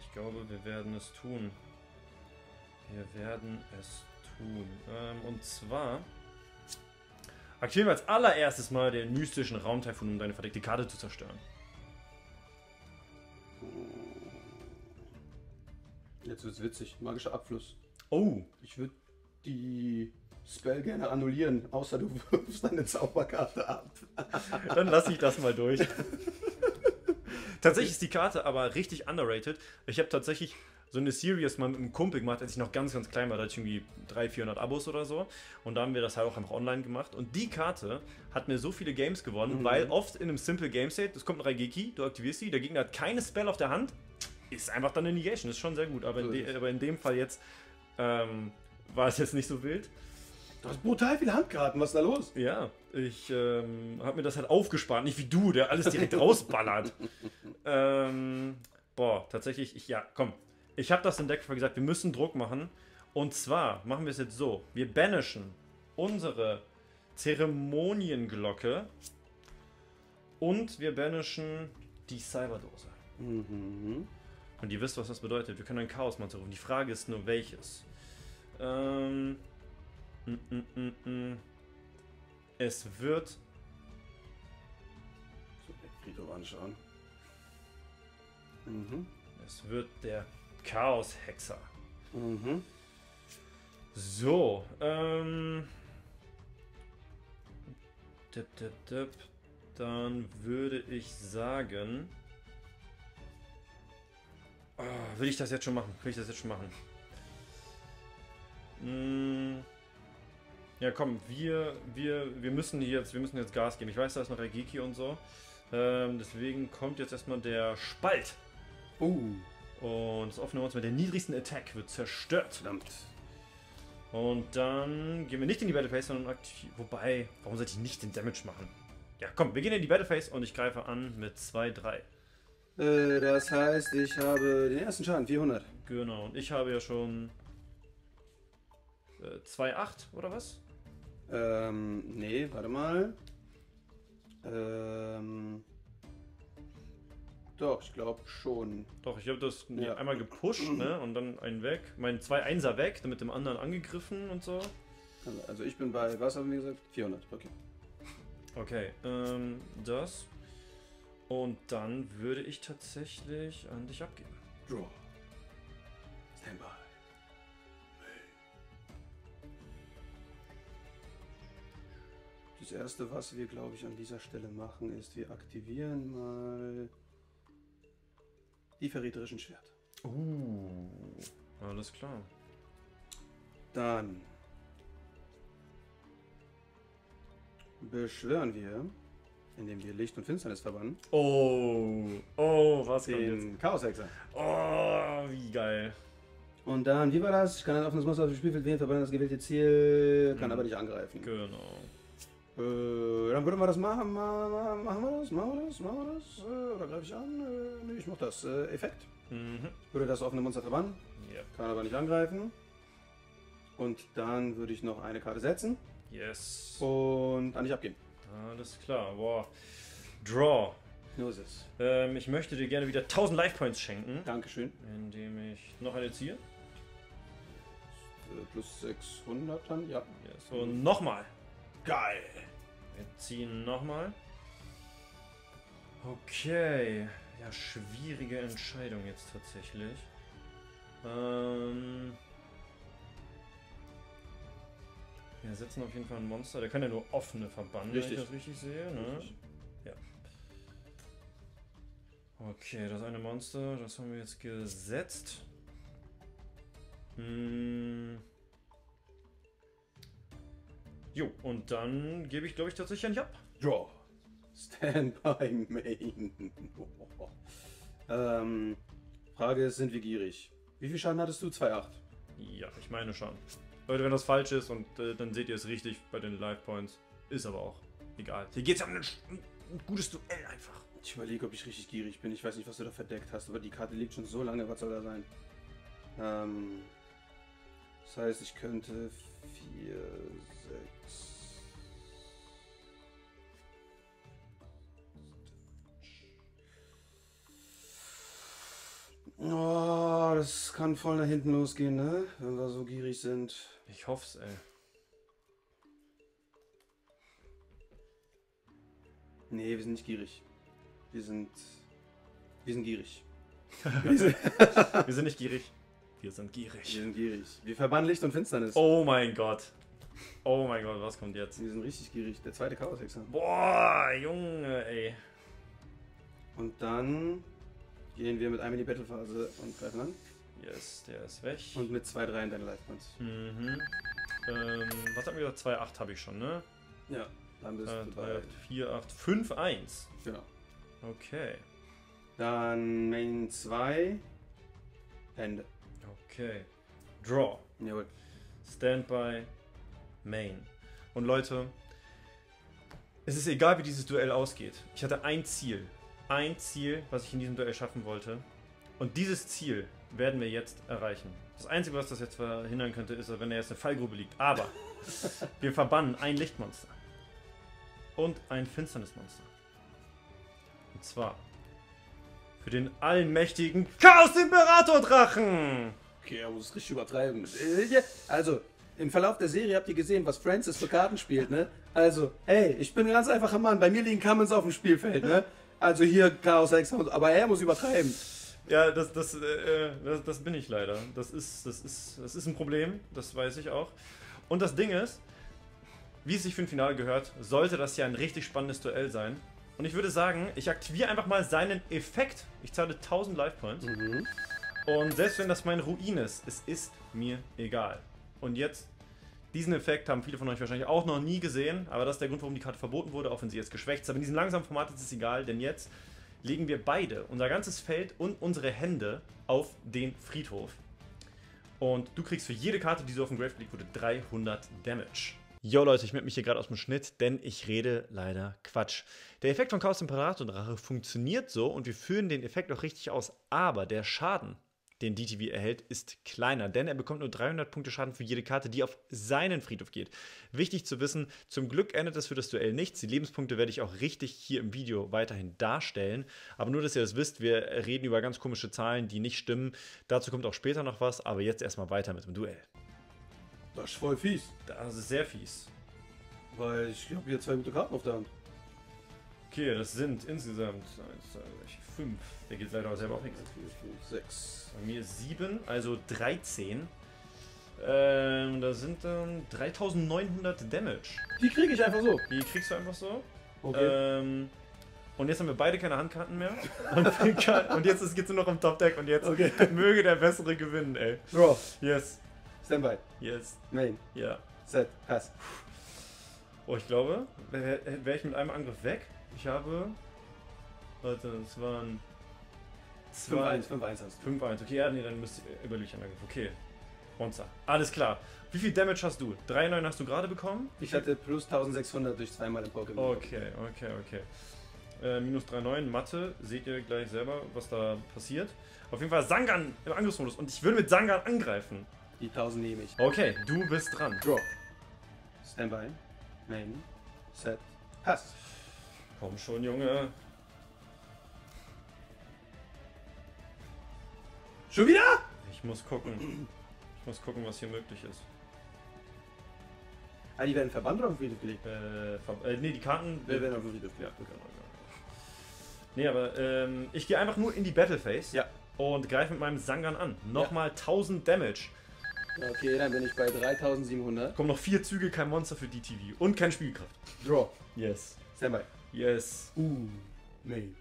Ich glaube, wir werden es tun. Wir werden es tun. Und zwar... aktivieren wir als allererstes mal den mystischen Raumtaifun, um deine verdeckte Karte zu zerstören. Jetzt wird's witzig. Magischer Abfluss. Oh! Ich würde die Spell gerne annullieren, außer du wirfst deine Zauberkarte ab. Dann lasse ich das mal durch. Tatsächlich ist die Karte aber richtig underrated. Ich habe tatsächlich so eine Series mal mit einem Kumpel gemacht, als ich noch ganz, ganz klein war. Da hatte ich irgendwie 300-400 Abos oder so. Und da haben wir das halt auch einfach online gemacht. Und die Karte hat mir so viele Games gewonnen, weil oft in einem Simple Game State, es kommt ein Raigeki, du aktivierst sie, der Gegner hat keine Spell auf der Hand, ist einfach dann eine Negation. Das ist schon sehr gut. Aber, in dem Fall jetzt war es jetzt nicht so wild. Du hast brutal viele Handkarten, was ist da los? Ja, ich habe mir das halt aufgespart. Nicht wie du, der alles direkt rausballert. Boah, tatsächlich, Ich habe das im Deck gesagt, wir müssen Druck machen. Und zwar machen wir es jetzt so. Wir banishen unsere Zeremonienglocke Und wir banishen die Cyberdose. Mhm. Und ihr wisst, was das bedeutet. Wir können ein Chaos-Monster rufen. Die Frage ist nur, welches. Es wird... So, Friedhof anschauen. Mhm. Es wird der Chaos Hexer. Mhm. So, Dann würde ich sagen... Oh, will ich das jetzt schon machen? Ja komm, wir müssen jetzt, Gas geben. Ich weiß, da ist noch der Geeky und so. Deswegen kommt jetzt erstmal der Spalt. Und das offene Monster mit der niedrigsten Attack wird zerstört. Verdammt. Und dann gehen wir nicht in die Battle Phase, sondern aktiv. Wobei, warum sollte ich nicht den Damage machen? Ja komm, wir gehen in die Battle Phase und ich greife an mit 2-3. Das heißt, ich habe den ersten Schaden, 400. Genau, und ich habe ja schon 2,8 oder was? Nee, warte mal. Doch, ich glaube schon. Doch, ich habe das einmal gepusht, ne? Und dann einen weg. Meinen 2-1er weg, dann mit dem anderen angegriffen und so. Also ich bin bei, was haben wir gesagt? 400, okay. Okay, das. Und dann würde ich tatsächlich an dich abgeben. Draw. Standby. Das erste, was wir, glaube ich, an dieser Stelle machen, ist, wir aktivieren mal... die verräterischen Schwert. Alles klar. Dann beschwören wir, indem wir Licht und Finsternis verbannen. Was kommt jetzt? Den Chaos Hexer. Wie geil. Und dann, wie war das? Ich kann ein offenes Monster auf dem Spielfeld wählen, verbannen das gewählte Ziel, kann aber nicht angreifen. Genau. Dann würden wir das machen. Machen wir das? Oder greife ich an? Nee, ich mach das. Effekt. Würde das offene Monster verbannen. Kann aber nicht angreifen. Und dann würde ich noch eine Karte setzen. Und an dich abgeben. Alles klar. Boah. Draw. Los ist. Ich möchte dir gerne wieder 1000 Life Points schenken. Dankeschön. Indem ich noch eine ziehe. Plus 600 dann, ja. Und nochmal. Geil! Wir ziehen nochmal. Okay. Ja, schwierige Entscheidung jetzt tatsächlich. Wir setzen auf jeden Fall ein Monster. Der kann ja nur offene verbannen, wenn ich das richtig sehe. Ne? Ja. Okay, das eine Monster, das haben wir jetzt gesetzt. Jo, und dann gebe ich, glaube ich, tatsächlich nicht ab. Draw. Standby Main. Frage ist, sind wir gierig? Wie viel Schaden hattest du? 2,8. Ja, ich meine schon. Leute, wenn das falsch ist, und dann seht ihr es richtig bei den Life Points. Ist aber auch egal. Hier geht es ja um ein gutes Duell einfach. Ich überlege, ob ich richtig gierig bin. Ich weiß nicht, was du da verdeckt hast, aber die Karte liegt schon so lange. Was soll da sein? Das heißt, ich könnte 4, 6... Oh, das kann voll nach hinten losgehen, ne? Wenn wir so gierig sind. Ich hoff's, ey. Nee, wir sind nicht gierig. Wir sind gierig. Wir sind nicht gierig. Wir sind gierig. Wir verbannen Licht und Finsternis. Oh mein Gott. Oh mein Gott, was kommt jetzt? Wir sind richtig gierig. Der zweite Chaos Hexer. Boah, Junge, ey. Und dann gehen wir mit einem in die Battle-Phase und greifen an. Yes, der ist weg. Und mit 2-3 in deine Leitpoints. Was haben wir gesagt? 2-8 habe ich schon, ne? Ja, dann bist du bei 4-8-5-1. Genau. Okay. Dann Main 2. Ende. Okay. Draw. Jawohl. Standby. Main. Und Leute, es ist egal, wie dieses Duell ausgeht. Ich hatte ein Ziel. Ein Ziel, was ich in diesem Duell schaffen wollte. Und dieses Ziel werden wir jetzt erreichen. Das Einzige, was das jetzt verhindern könnte, ist, wenn er jetzt eine Fallgrube liegt. Aber wir verbannen ein Lichtmonster. Und ein Finsternismonster. Und zwar für den allmächtigen Chaos Imperator Drachen! Okay, er muss es richtig übertreiben. Also, im Verlauf der Serie habt ihr gesehen, was Francis für Karten spielt, ne? Also, hey, ich bin ein ganz einfacher Mann, bei mir liegen Kamens auf dem Spielfeld, ne? Also hier Chaos Hexer, aber er muss übertreiben. Ja, das bin ich leider. Das ist ein Problem, das weiß ich auch. Und das Ding ist, wie es sich für ein Finale gehört, sollte das ja ein richtig spannendes Duell sein. Und ich würde sagen, ich aktiviere einfach mal seinen Effekt. Ich zahle 1000 Life-Points. Mhm. Und selbst wenn das mein Ruin ist, es ist mir egal. Und jetzt, diesen Effekt haben viele von euch wahrscheinlich auch noch nie gesehen, aber das ist der Grund, warum die Karte verboten wurde, auch wenn sie jetzt geschwächt ist. Aber in diesem langsamen Format ist es egal, denn jetzt legen wir beide, unser ganzes Feld und unsere Hände, auf den Friedhof. Und du kriegst für jede Karte, die so auf dem Grave gelegt wurde, 300 Damage. Yo Leute, ich melde mich hier gerade aus dem Schnitt, denn ich rede leider Quatsch. Der Effekt von Chaos Imperator Drache funktioniert so und wir führen den Effekt auch richtig aus, aber der Schaden, den DTV erhält, ist kleiner, denn er bekommt nur 300 Punkte Schaden für jede Karte, die auf seinen Friedhof geht. Wichtig zu wissen, zum Glück ändert das für das Duell nichts. Die Lebenspunkte werde ich auch richtig hier im Video weiterhin darstellen, aber nur, dass ihr das wisst, wir reden über ganz komische Zahlen, die nicht stimmen. Dazu kommt auch später noch was, aber jetzt erstmal weiter mit dem Duell. Das ist voll fies. Das ist sehr fies. Weil ich habe hier zwei gute Karten auf der Hand. Okay, das sind insgesamt 1, 2, 3, 5. Der geht leider auch selber auf nichts. 6. Bei mir 7, also 13. Da sind dann 3900 Damage. Die kriege ich einfach so. Die kriegst du einfach so. Okay. Und jetzt haben wir beide keine Handkarten mehr. Und jetzt geht es nur noch im Top-Deck. Und jetzt okay. Möge der Bessere gewinnen, ey. Bro. Yes. Standby. Yes. Main. Ja. Set. Pass. Oh, ich glaube, wäre ich mit einem Angriff weg. Ich habe... Warte, es waren... 5-1. 5-1. Okay, ja, nee, dann müsst ihr überlege ich einen Angriff. Okay. Monster. Alles klar. Wie viel Damage hast du? 3,9 hast du gerade bekommen? Ich hatte plus 1600 durch zweimal im Pokémon. Okay, okay, okay. Minus 3,9, Mathe, seht ihr gleich selber, was da passiert. Auf jeden Fall Sangan im Angriffsmodus und ich würde mit Sangan angreifen. Die 1000 nehme ich. Okay, du bist dran. Draw. Standby. Main. Set. Pass. Komm schon, Junge. Schon wieder? Ich muss gucken. Ich muss gucken, was hier möglich ist. Ah, die werden verbannt oder auf den Friedhof gelegt? Nee, die Karten... werden auf den Friedhof gelegt. Ja, genau. Nee, aber ich gehe einfach nur in die Battle Phase. Ja. Und greife mit meinem Sangan an. Nochmal ja. 1000 Damage. Okay, dann bin ich bei 3700. Kommen noch 4 Züge, kein Monster für DTV und keine Spiegelkraft. Draw. Yes. Standby. Yes. Main.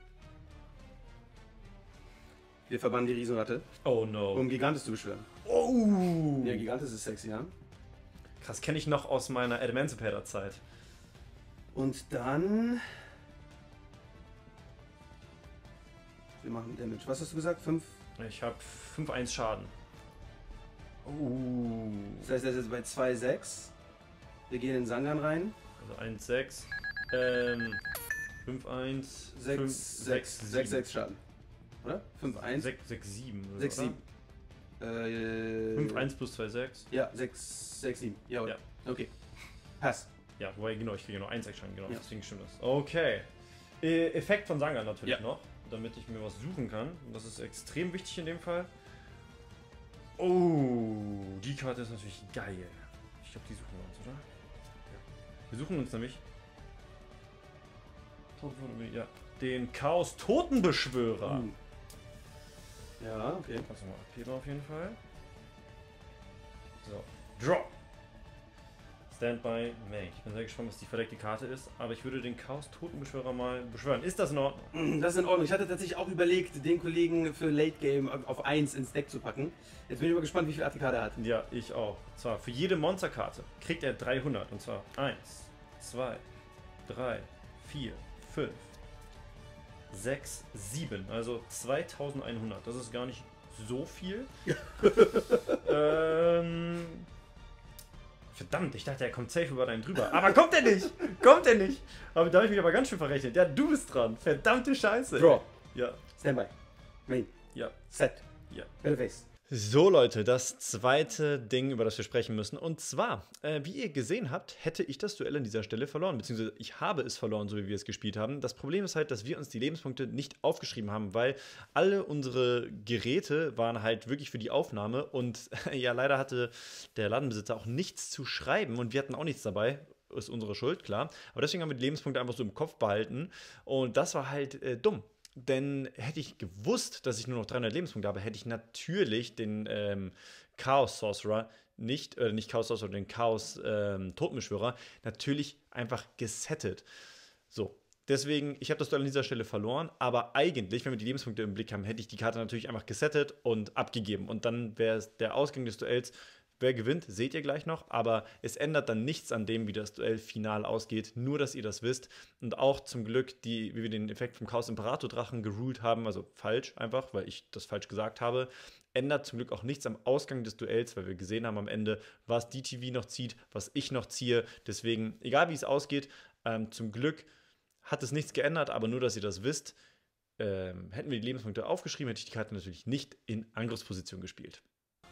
Wir verbannen die Riesenratte. Oh no. Um Gigantes zu beschwören. Oh. Ja, Gigantes ist sexy, ja? Krass, kenne ich noch aus meiner Emancipator-Zeit. Und dann... Wir machen Damage. Was hast du gesagt? 5? Ich habe 5-1 Schaden. Das heißt, das ist bei 2,6. Wir gehen in Sangan rein. Also 1,6. 5,1. 6,6 Schaden. Oder? 5,1. 6,7. 5,1 plus 2,6. Ja, 6,7. Ja, ja. Okay. Pass. Ja, wobei, genau, ich kriege nur 1,6 Schaden, genau. Ja. Deswegen stimmt das. Okay. Effekt von Sangan natürlich ja. Noch, damit ich mir was suchen kann. Und das ist extrem wichtig in dem Fall. Oh, die Karte ist natürlich geil. Ich glaube, die suchen wir uns, oder? Ja. Wir suchen uns nämlich ja, den Chaos-Totenbeschwörer. Ja, okay. Kannst du mal AP drauf auf jeden Fall. So, Draw. Standby, Main. Ich bin sehr gespannt, was die verdeckte Karte ist, aber ich würde den Chaos-Totenbeschwörer mal beschwören. Ist das in Ordnung? Das ist in Ordnung. Ich hatte tatsächlich auch überlegt, den Kollegen für Late Game auf 1 ins Deck zu packen. Jetzt bin ich mal gespannt, wie viel ATK er hat. Ja, ich auch. Und zwar für jede Monsterkarte kriegt er 300. Und zwar 1, 2, 3, 4, 5, 6, 7. Also 2100. Das ist gar nicht so viel. Verdammt, ich dachte, er kommt safe über deinen drüber. Aber kommt er nicht! Kommt er nicht! Aber da habe ich mich aber ganz schön verrechnet. Ja, du bist dran. Verdammte Scheiße. Draw. Ja. Standby. Main. Ja. Set. Ja. Battle Phase. So Leute, das zweite Ding, über das wir sprechen müssen. Und zwar, wie ihr gesehen habt, hätte ich das Duell an dieser Stelle verloren. Beziehungsweise ich habe es verloren, so wie wir es gespielt haben. Das Problem ist halt, dass wir uns die Lebenspunkte nicht aufgeschrieben haben, weil alle unsere Geräte waren halt wirklich für die Aufnahme. Und ja, leider hatte der Ladenbesitzer auch nichts zu schreiben und wir hatten auch nichts dabei. Ist unsere Schuld, klar. Aber deswegen haben wir die Lebenspunkte einfach so im Kopf behalten. Und das war halt dumm. Denn hätte ich gewusst, dass ich nur noch 300 Lebenspunkte habe, hätte ich natürlich den Chaos-Sorcerer nicht, nicht Chaos-Sorcerer, den Chaos-Totenbeschwörer natürlich einfach gesettet. So, deswegen, ich habe das Duell an dieser Stelle verloren, aber eigentlich, wenn wir die Lebenspunkte im Blick haben, hätte ich die Karte natürlich einfach gesettet und abgegeben. Und dann wäre es der Ausgang des Duells. Wer gewinnt, seht ihr gleich noch, aber es ändert dann nichts an dem, wie das Duell final ausgeht, nur dass ihr das wisst. Und auch zum Glück, wie wir den Effekt vom Chaos Imperator Drachen geruled haben, also falsch einfach, weil ich das falsch gesagt habe, ändert zum Glück auch nichts am Ausgang des Duells, weil wir gesehen haben am Ende, was DTV noch zieht, was ich noch ziehe. Deswegen, egal wie es ausgeht, zum Glück hat es nichts geändert, aber nur, dass ihr das wisst. Hätten wir die Lebenspunkte aufgeschrieben, hätte ich die Karte natürlich nicht in Angriffsposition gespielt.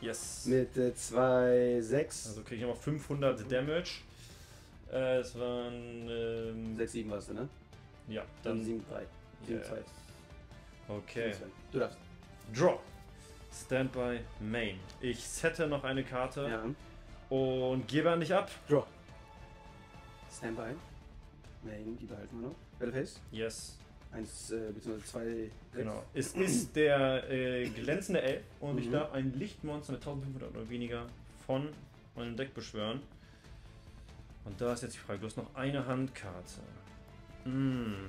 Yes. Mit 2,6. Also kriege ich nochmal 500 Damage. Es waren 6,7 warst du, ne? Ja. Dann 7,3. 7,2. Okay. 7, du darfst. Draw. Standby Main. Ich sette noch eine Karte. Ja. Und gebe an dich ab. Draw. Standby Main, die behalten wir noch. Battleface? Yes. 1 bzw. 2. Genau. Es ist der glänzende Elf und ich darf ein Lichtmonster mit 1500 oder weniger von meinem Deck beschwören. Und da ist jetzt die Frage, du hast noch eine Handkarte. Noch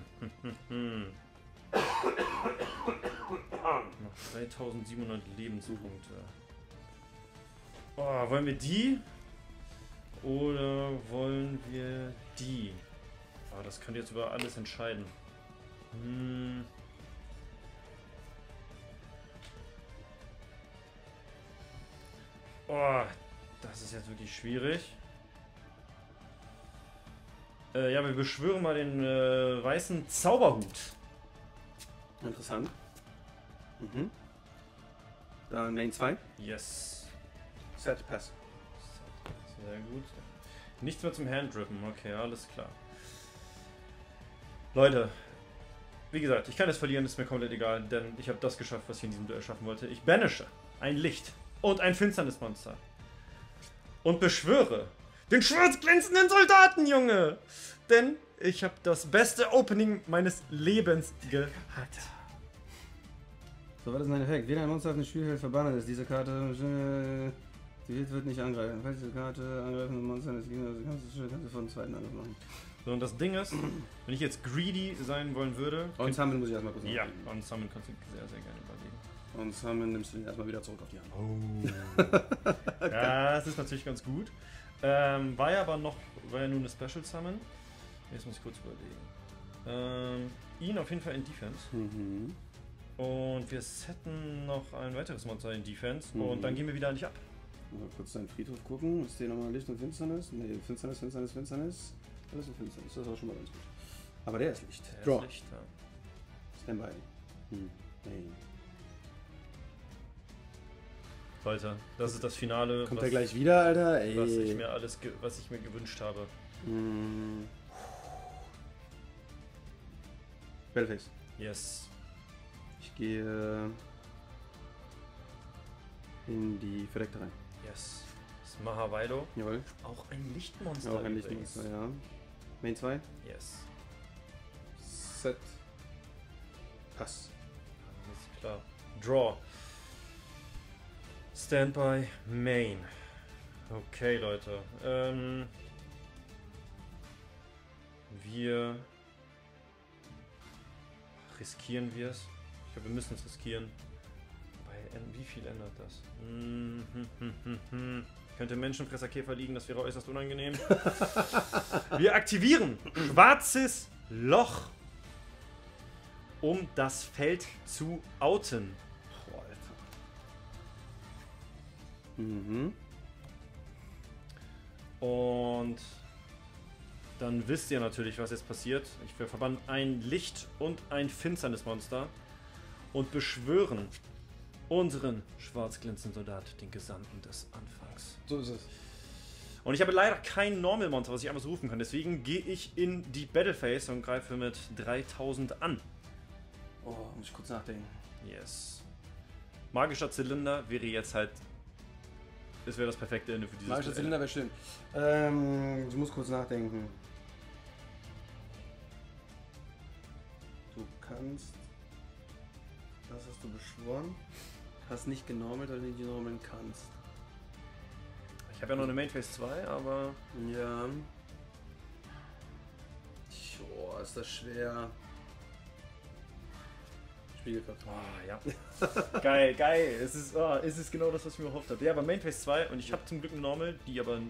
3700 Lebenspunkte. Oh, wollen wir die? Oder wollen wir die? Oh, das könnt ihr jetzt über alles entscheiden. Oh, das ist jetzt wirklich schwierig. Ja, wir beschwören mal den weißen Zauberhut. Interessant. Mhm. Dann Lane 2. Yes. Set Pass. Sehr gut. Nichts mehr zum Handrippen. Okay, alles klar. Leute. Wie gesagt, ich kann es verlieren, ist mir komplett egal, denn ich habe das geschafft, was ich in diesem Duell schaffen wollte. Ich banische ein Licht und ein Finsternismonster und beschwöre den schwarz glänzenden Soldatenjunge, denn ich habe das beste Opening meines Lebens gehabt. So, was ist ein Effekt? Weder ein Monster auf dem Spielfeld verbannt ist. Diese Karte wird nicht angreifen. Falls diese Karte angreifende Monster des Gegners kannst du von dem zweiten Angriff machen. So, und das Ding ist, wenn ich jetzt greedy sein wollen würde... Und Summon muss ich erstmal kurz nachdenken. Ja, und Summon kannst du sehr, sehr gerne überlegen. Und Summon nimmst du ihn erstmal wieder zurück auf die Hand. Oh. Ja, das ist natürlich ganz gut. War ja aber noch, war ja nur eine Special Summon. Jetzt muss ich kurz überlegen. Ihn auf jeden Fall in Defense. Mhm. Und wir setten noch ein weiteres Monster in Defense. Mhm. Und dann gehen wir wieder nicht ab. Mal kurz deinen Friedhof gucken. Ist hier nochmal Licht und Finsternis? Ne, Finsternis. Das ist ein Finsternis, das ist auch schon mal ganz gut. Aber der ist Licht. Der Draw. Ist Licht, ja. Standby. Nein. Leute, das ist das Finale. Kommt er gleich wieder, Alter? Ey. Was ich mir gewünscht habe. Battleface. Yes. Ich gehe in die Verdeckte rein. Yes. Das ist Mahavilo. Jawohl. Auch ein Lichtmonster. Auch ein Lichtmonster, ja. Main 2? Yes. Set. Pass. Alles klar. Draw. Standby. Main. Okay, Leute. Wir... Riskieren wir es? Ich glaube, wir müssen es riskieren. Aber wie viel ändert das? Könnte Menschenfresserkäfer liegen, das wäre äußerst unangenehm. Wir aktivieren Schwarzes Loch, um das Feld zu outen. Oh, Alter. Und dann wisst ihr natürlich, was jetzt passiert. Wir verbannen ein Licht und ein Finsternismonster und beschwören unseren schwarzglänzenden Soldat, den Gesandten des Anfangs. So ist es. Und ich habe leider kein Normal-Monster, was ich einfach so rufen kann. Deswegen gehe ich in die Battlephase und greife mit 3000 an. Oh, muss ich kurz nachdenken. Yes. Magischer Zylinder wäre jetzt halt... Das wäre das perfekte Ende für dieses Magischer Zylinder wäre schön. Ich muss kurz nachdenken. Du kannst... Das hast du beschworen. Hast nicht genormelt, weil du nicht genormeln kannst. Ich habe ja noch eine Main Phase 2, aber... Ja... Joa, ist das schwer. Spiegelkraft. Ah, ja. Geil, geil. Es ist genau das, was ich mir erhofft habe. Ja, aber Main Phase 2 und ich habe zum Glück eine Normal, die aber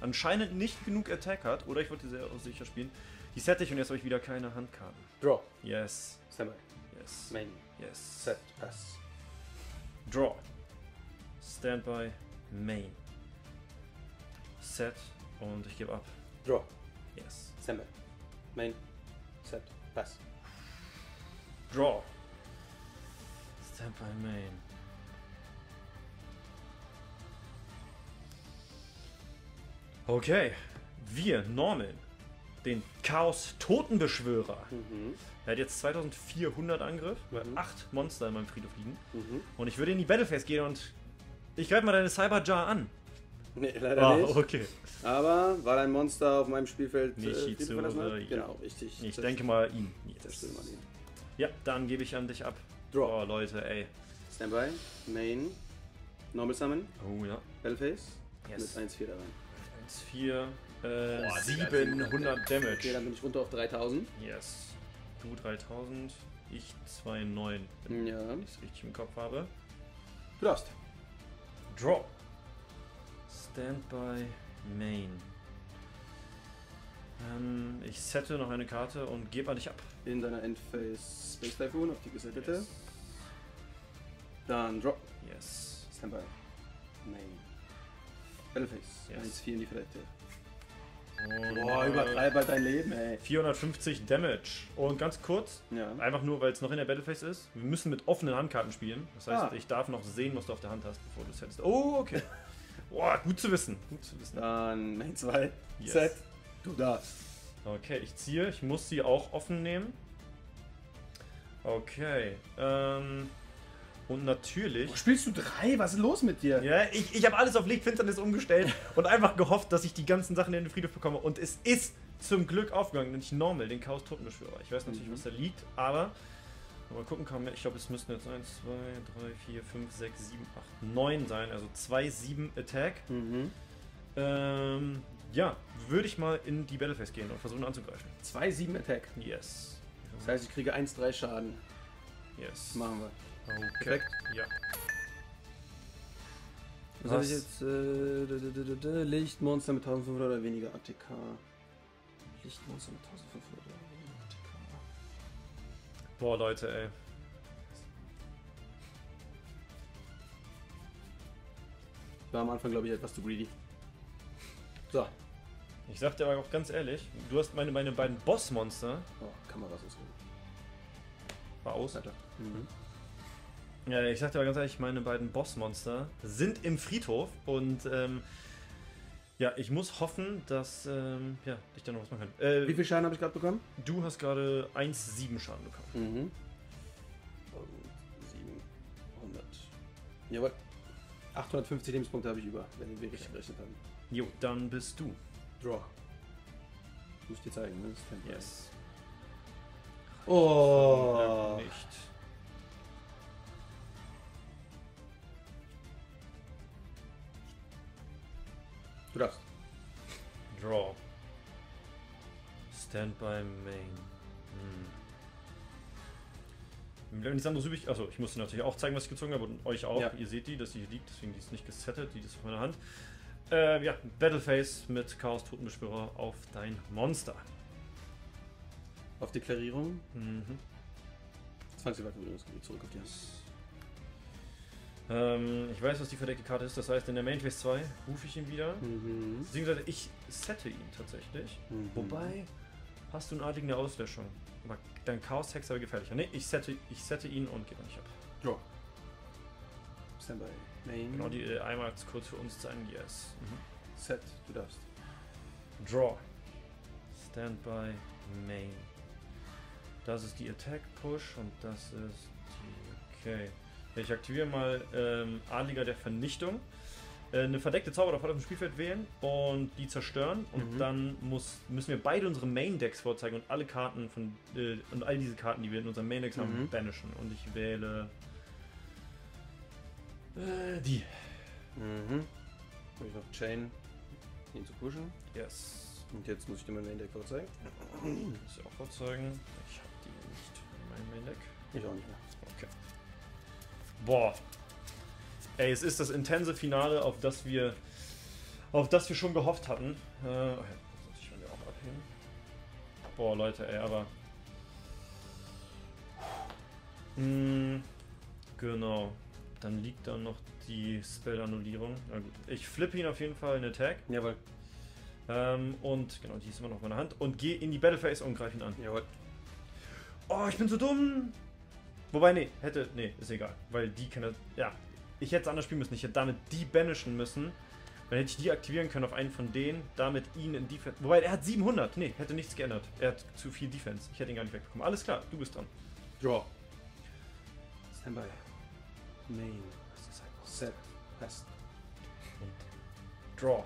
anscheinend nicht genug Attack hat. Oder ich wollte sehr sicher spielen. Die sette ich und jetzt habe ich wieder keine Handkarten. Draw. Yes. Semi. Yes. Main. Yes. Set. Pass. Draw. Standby. Main. Set und ich gebe ab. Draw. Yes. Semmel. Main. Set. Pass. Draw. Standby Main. Okay. Wir normeln den Chaos-Totenbeschwörer. Er hat jetzt 2400 Angriff, weil 8 Monster in meinem Friedhof liegen. Und ich würde in die Battlephase gehen und ich greife mal deine Cyberjar an. Nee, leider nicht. Okay. Aber war dein Monster auf meinem Spielfeld nicht genau, richtig. Ich denke mal ihn. Yes. Ja, dann gebe ich an dich ab. Draw. Oh, Leute, ey. Standby, Main, Normal Summon. Oh ja. Battleface. Yes. Mit 1-4 da rein. 1-4, 700 Damage. Okay, dann bin ich runter auf 3000. Yes. Du 3000, ich 2,9. Wenn ich es richtig im Kopf habe. Du darfst. Draw. Standby Main. Ich sette noch eine Karte und gebe an dich ab. In deiner Endphase Space Typhoon auf die gesettete. Yes. Dann Drop. Yes. Standby Main. Battleface. Yes. 1-4 in die Verletzte. Boah, übertreibe dein Leben, ey. 450 Damage. Und ganz kurz, einfach nur, weil es noch in der Battlephase ist, wir müssen mit offenen Handkarten spielen. Das heißt, ich darf noch sehen, was du auf der Hand hast, bevor du es setzt. Oh, okay. Boah, gut zu wissen. Gut zu wissen. Dann Main 2. Yes. Set. Du darfst. Okay, ich ziehe. Ich muss sie auch offen nehmen. Okay. Und natürlich... Oh, spielst du 3? Was ist los mit dir? Ja, ich habe alles auf Lichtfinsternis umgestellt und einfach gehofft, dass ich die ganzen Sachen in den Friedhof bekomme. Und es ist zum Glück aufgegangen, nämlich Normal, den Chaos-Totenbeschwörer. Ich weiß natürlich, was da liegt, aber... Mal gucken, kann ich glaube, es müssten jetzt 1, 2, 3, 4, 5, 6, 7, 8, 9 sein. Also 2, 7 Attack. Ja, würde ich mal in die Battleface gehen und versuchen anzugreifen. 2, 7 Attack? Yes. Das heißt, ich kriege 1, 3 Schaden. Yes. Machen wir. Okay. Perfekt. Ja. Was habe ich jetzt? Lichtmonster mit 1500 oder weniger ATK. Lichtmonster mit 1500 oder weniger. Boah, Leute, ey. Ich war am Anfang, glaube ich, etwas zu greedy. So. Ich sag dir aber auch ganz ehrlich, du hast meine beiden Bossmonster. Oh, Kameras ist gut. War aus, Alter. Ja, ich sag dir aber ganz ehrlich, meine beiden Bossmonster sind im Friedhof und, ja, ich muss hoffen, dass ja, ich da noch was machen kann. Wie viel Schaden habe ich gerade bekommen? Du hast gerade 1,7 Schaden bekommen. 700. Jawohl. 850 Lebenspunkte habe ich über, wenn wir richtig gerechnet haben. Jo, dann bist du. Draw. Muss ich dir zeigen, ne? Yes. Oh! Nicht. Du darfst. Draw. Standby Main. Wenn nichts anderes übrig. Achso, ich musste natürlich auch zeigen, was ich gezogen habe und euch auch. Ja. Ihr seht die, dass die hier liegt, deswegen die ist nicht gesettet, die ist auf meiner Hand. Ja, Battleface mit Chaos-Totenbeschwörer auf dein Monster. Auf Deklarierung? Zwangsevakuierungsgerät zurück auf die Hand. Ich weiß, was die verdeckte Karte ist, das heißt in der Main Phase 2 rufe ich ihn wieder. Beziehungsweise ich sette ihn tatsächlich. Wobei, hast du einen Adligen der Auslöschung? Aber dein Chaos Hexer wäre gefährlicher. Ne, ich sette ihn und gebe nicht ab. Ja. ist denn bei Main? Genau, die einmal kurz für uns zu NGS. Mhm. Set, du darfst. Draw. Standby Main. Das ist die Attack Push und das ist die. Okay. Ich aktiviere mal Adliger der Vernichtung. Eine verdeckte Zauberkraft auf dem Spielfeld wählen und die zerstören. Und dann müssen wir beide unsere Main-Decks vorzeigen und alle Karten von und all diese Karten, die wir in unserem Main-Decks haben, banishen. Und ich wähle die. Ich auf Chain, ihn zu pushen. Yes. Und jetzt muss ich dir mein Main-Deck vorzeigen. Muss ich auch vorzeigen. Ich habe die nicht in meinem Main-Deck. Ich auch nicht mehr. Okay. Boah. Ey, es ist das intense Finale, auf das wir schon gehofft hatten. Das muss ich schon ja auch abheben. Boah, Leute, ey, aber... genau. Dann liegt da noch die Spell-Annullierung. Na gut, ich flippe ihn auf jeden Fall in Attack. Jawohl. Und, genau, die ist immer noch in meiner Hand. Und gehe in die Battleface und greife ihn an. Jawohl. Oh, ich bin so dumm! Wobei, nee, ist egal. Weil die kann das... Ja. Ich hätte es anders spielen müssen. Ich hätte damit die banishen müssen. Dann hätte ich die aktivieren können auf einen von denen. Damit ihn in Defense... Wobei, er hat 700. Nee, hätte nichts geändert. Er hat zu viel Defense. Ich hätte ihn gar nicht wegbekommen. Alles klar, du bist dran. Draw. Standby. Main. Set. Pass. Und Draw.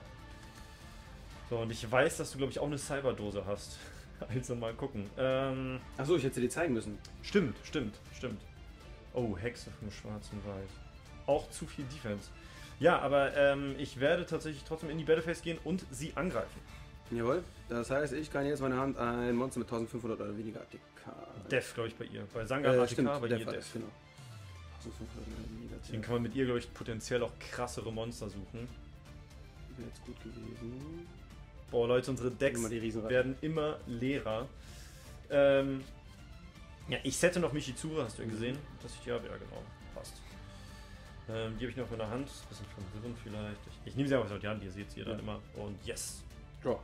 So, und ich weiß, dass du, glaube ich, auch eine Cyberdose hast. Also mal gucken. Achso, ich hätte sie dir zeigen müssen. Stimmt, stimmt, stimmt. Oh, Hexe vom Schwarzen Wald. Auch zu viel Defense. Ja, aber ich werde tatsächlich trotzdem in die Battleface gehen und sie angreifen. Jawohl. Das heißt, ich kann jetzt meine Hand ein Monster mit 1500 oder weniger ATK. Def, glaube ich, bei ihr. Bei Sangha ATK, stimmt, bei Def, ihr Def. Genau. 1500 oder weniger. Deswegen kann man mit ihr, glaube ich, potenziell auch krassere Monster suchen. Wäre jetzt gut gewesen. Boah, Leute, unsere Decks werden immer leerer. Ja, ich sette noch Michizura, hast du ja gesehen? Das ist ja, genau. Passt. Die habe ich noch in der Hand. Bisschen verwirrend vielleicht. Ich nehme sie einfach so die Hand, ihr seht sie ja dann immer. Und yes! Draw.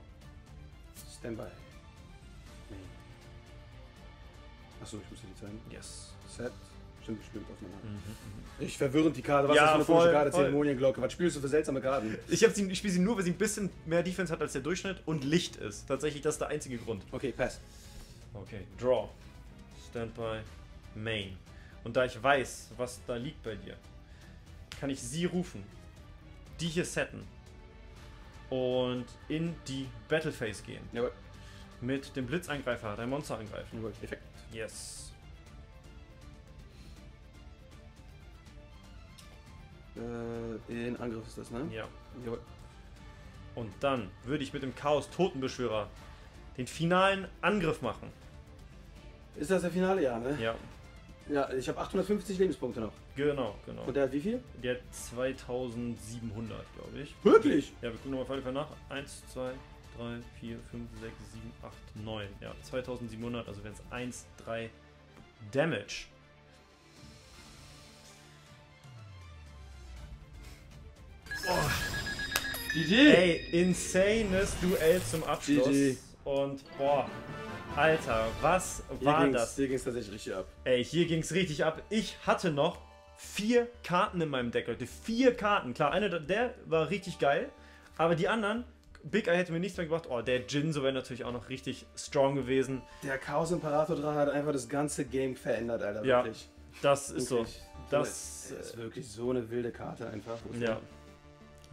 Standby. Achso, ich muss dir die zeigen. Yes. Set. Stimmt, bestimmt auf meiner Hand. Ich verwirrend die Karte. Was ist das für eine komische Karte? Zeremonienglocke. Was spielst du für seltsame Karten? Ich spiele sie nur, weil sie ein bisschen mehr Defense hat als der Durchschnitt und Licht ist. Tatsächlich, das ist der einzige Grund. Okay, pass. Okay, Draw. Standby. Main. Und da ich weiß, was da liegt bei dir, kann ich sie rufen, die hier setten und in die Battleface gehen. Jawohl. Mit dem Blitzangreifer, dein Monster angreifen. Jawohl. Effekt. Yes. In Angriff ist das, ne? Ja. Jawohl. Und dann würde ich mit dem Chaos-Totenbeschwörer den finalen Angriff machen. Ist das der finale? Ja, ne? Ja. Ja, ich habe 850 Lebenspunkte noch. Genau, genau. Und der hat wie viel? Der hat 2700, glaube ich. Wirklich? Ja, wir gucken nochmal weiter nach. 1, 2, 3, 4, 5, 6, 7, 8, 9. Ja, 2700, also wären es 1, 3 Damage. Boah. GG! Ey, insanes Duell zum Abschluss. GG. Und boah. Alter, was war das? Hier ging es tatsächlich richtig ab. Ey, hier ging es richtig ab. Ich hatte noch 4 Karten in meinem Deck, Leute. 4 Karten. Klar, eine der war richtig geil, aber die anderen, Big Eye hätte mir nichts mehr gebracht. Oh, der Jinso wäre natürlich auch noch richtig strong gewesen. Der Chaos Imperator Drachen hat einfach das ganze Game verändert, Alter. Ja, wirklich. Das ist wirklich so. Das ist wirklich so eine wilde Karte einfach. Ja.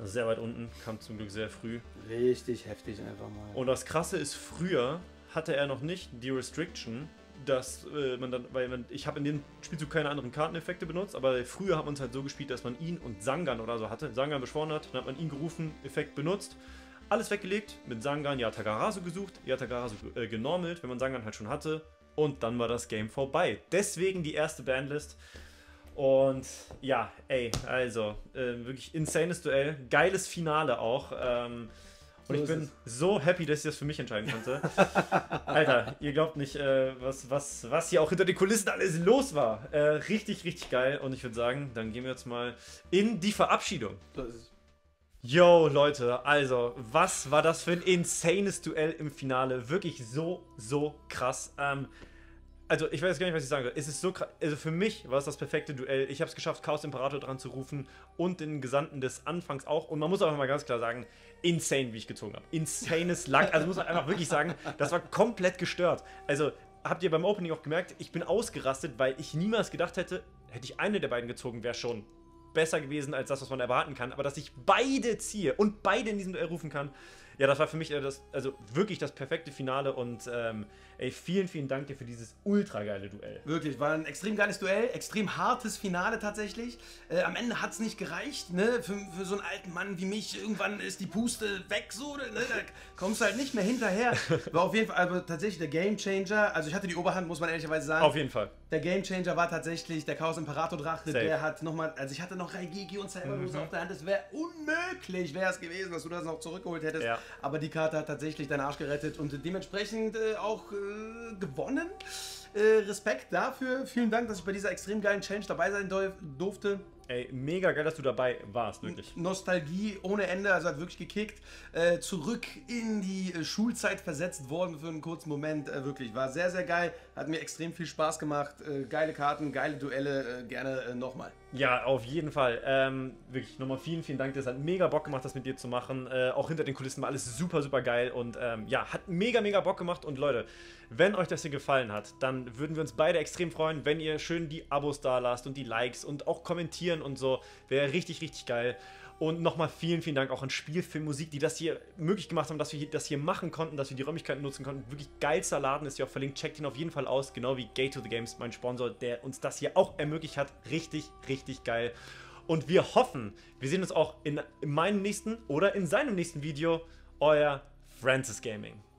Sehr weit unten, kam zum Glück sehr früh. Richtig heftig einfach mal. Und das Krasse ist, früher hatte er noch nicht die Restriction, dass man dann, ich habe in dem Spielzug keine anderen Karteneffekte benutzt, aber früher hat man es halt so gespielt, dass man ihn und Sangan oder so hatte, Sangan beschworen hat, dann hat man ihn gerufen, Effekt benutzt, alles weggelegt, mit Sangan Yata Garasu gesucht, Yata Garasu genormelt, wenn man Sangan halt schon hatte, und dann war das Game vorbei. Deswegen die erste Banlist. Und ja, ey, also wirklich insanes Duell, geiles Finale auch. Und ich bin so happy, dass ich das für mich entscheiden konnte. Alter, ihr glaubt nicht, was hier auch hinter den Kulissen alles los war. Richtig, richtig geil. Und ich würde sagen, dann gehen wir jetzt mal in die Verabschiedung. Yo, Leute, also, was war das für ein insanes Duell im Finale? Wirklich so, so krass. also ich weiß gar nicht, was ich sagen soll. Es ist so krass. Also für mich war es das perfekte Duell. Ich habe es geschafft, Chaos Imperator dran zu rufen und den Gesandten des Anfangs auch. Und man muss einfach mal ganz klar sagen, insane, wie ich gezogen habe. Insanes Luck. Also muss man einfach wirklich sagen, das war komplett gestört. Also habt ihr beim Opening auch gemerkt, ich bin ausgerastet, weil ich niemals gedacht hätte, hätte ich eine der beiden gezogen, wäre schon besser gewesen als das, was man erwarten kann. Aber dass ich beide ziehe und beide in diesem Duell rufen kann, ja, das war für mich das, also wirklich das perfekte Finale. Und ey, vielen, vielen Dank dir für dieses ultra geile Duell. Wirklich, war ein extrem geiles Duell, extrem hartes Finale tatsächlich. Am Ende hat es nicht gereicht, ne? Für so einen alten Mann wie mich. Irgendwann ist die Puste weg, so, ne? Da kommst du halt nicht mehr hinterher. War auf jeden Fall aber tatsächlich der Gamechanger. Also ich hatte die Oberhand, muss man ehrlicherweise sagen. Auf jeden Fall. Der Gamechanger war tatsächlich der Chaos Imperator Drache. Der hat nochmal, also ich hatte noch Raigeki und Cyberus auf der Hand. Es wäre unmöglich, wäre es gewesen, dass du das noch zurückgeholt hättest. Ja. Aber die Karte hat tatsächlich deinen Arsch gerettet und dementsprechend auch gewonnen. Respekt dafür. Vielen Dank, dass ich bei dieser extrem geilen Challenge dabei sein durfte. Ey, mega geil, dass du dabei warst, wirklich. Nostalgie ohne Ende, also hat wirklich gekickt. Zurück in die Schulzeit versetzt worden für einen kurzen Moment. Wirklich, war sehr, sehr geil. Hat mir extrem viel Spaß gemacht. Geile Karten, geile Duelle. Gerne nochmal. Ja, auf jeden Fall. Wirklich, nochmal vielen, vielen Dank. Das hat mega Bock gemacht, das mit dir zu machen. Auch hinter den Kulissen war alles super, super geil. Und ja, hat mega, mega Bock gemacht. Und Leute, wenn euch das hier gefallen hat, dann würden wir uns beide extrem freuen, wenn ihr schön die Abos da lasst und die Likes und auch kommentiert und so, wäre richtig, richtig geil. Und nochmal vielen, vielen Dank auch an SpielFilmMusik, die das hier möglich gemacht haben, dass wir das hier machen konnten, dass wir die Räumlichkeiten nutzen konnten. Wirklich geilster Laden, ist hier auch verlinkt, checkt ihn auf jeden Fall aus, genau wie Gate to the Games, mein Sponsor, der uns das hier auch ermöglicht hat. Richtig, richtig geil. Und wir hoffen, wir sehen uns auch in meinem nächsten oder in seinem nächsten Video. Euer Francis Gaming.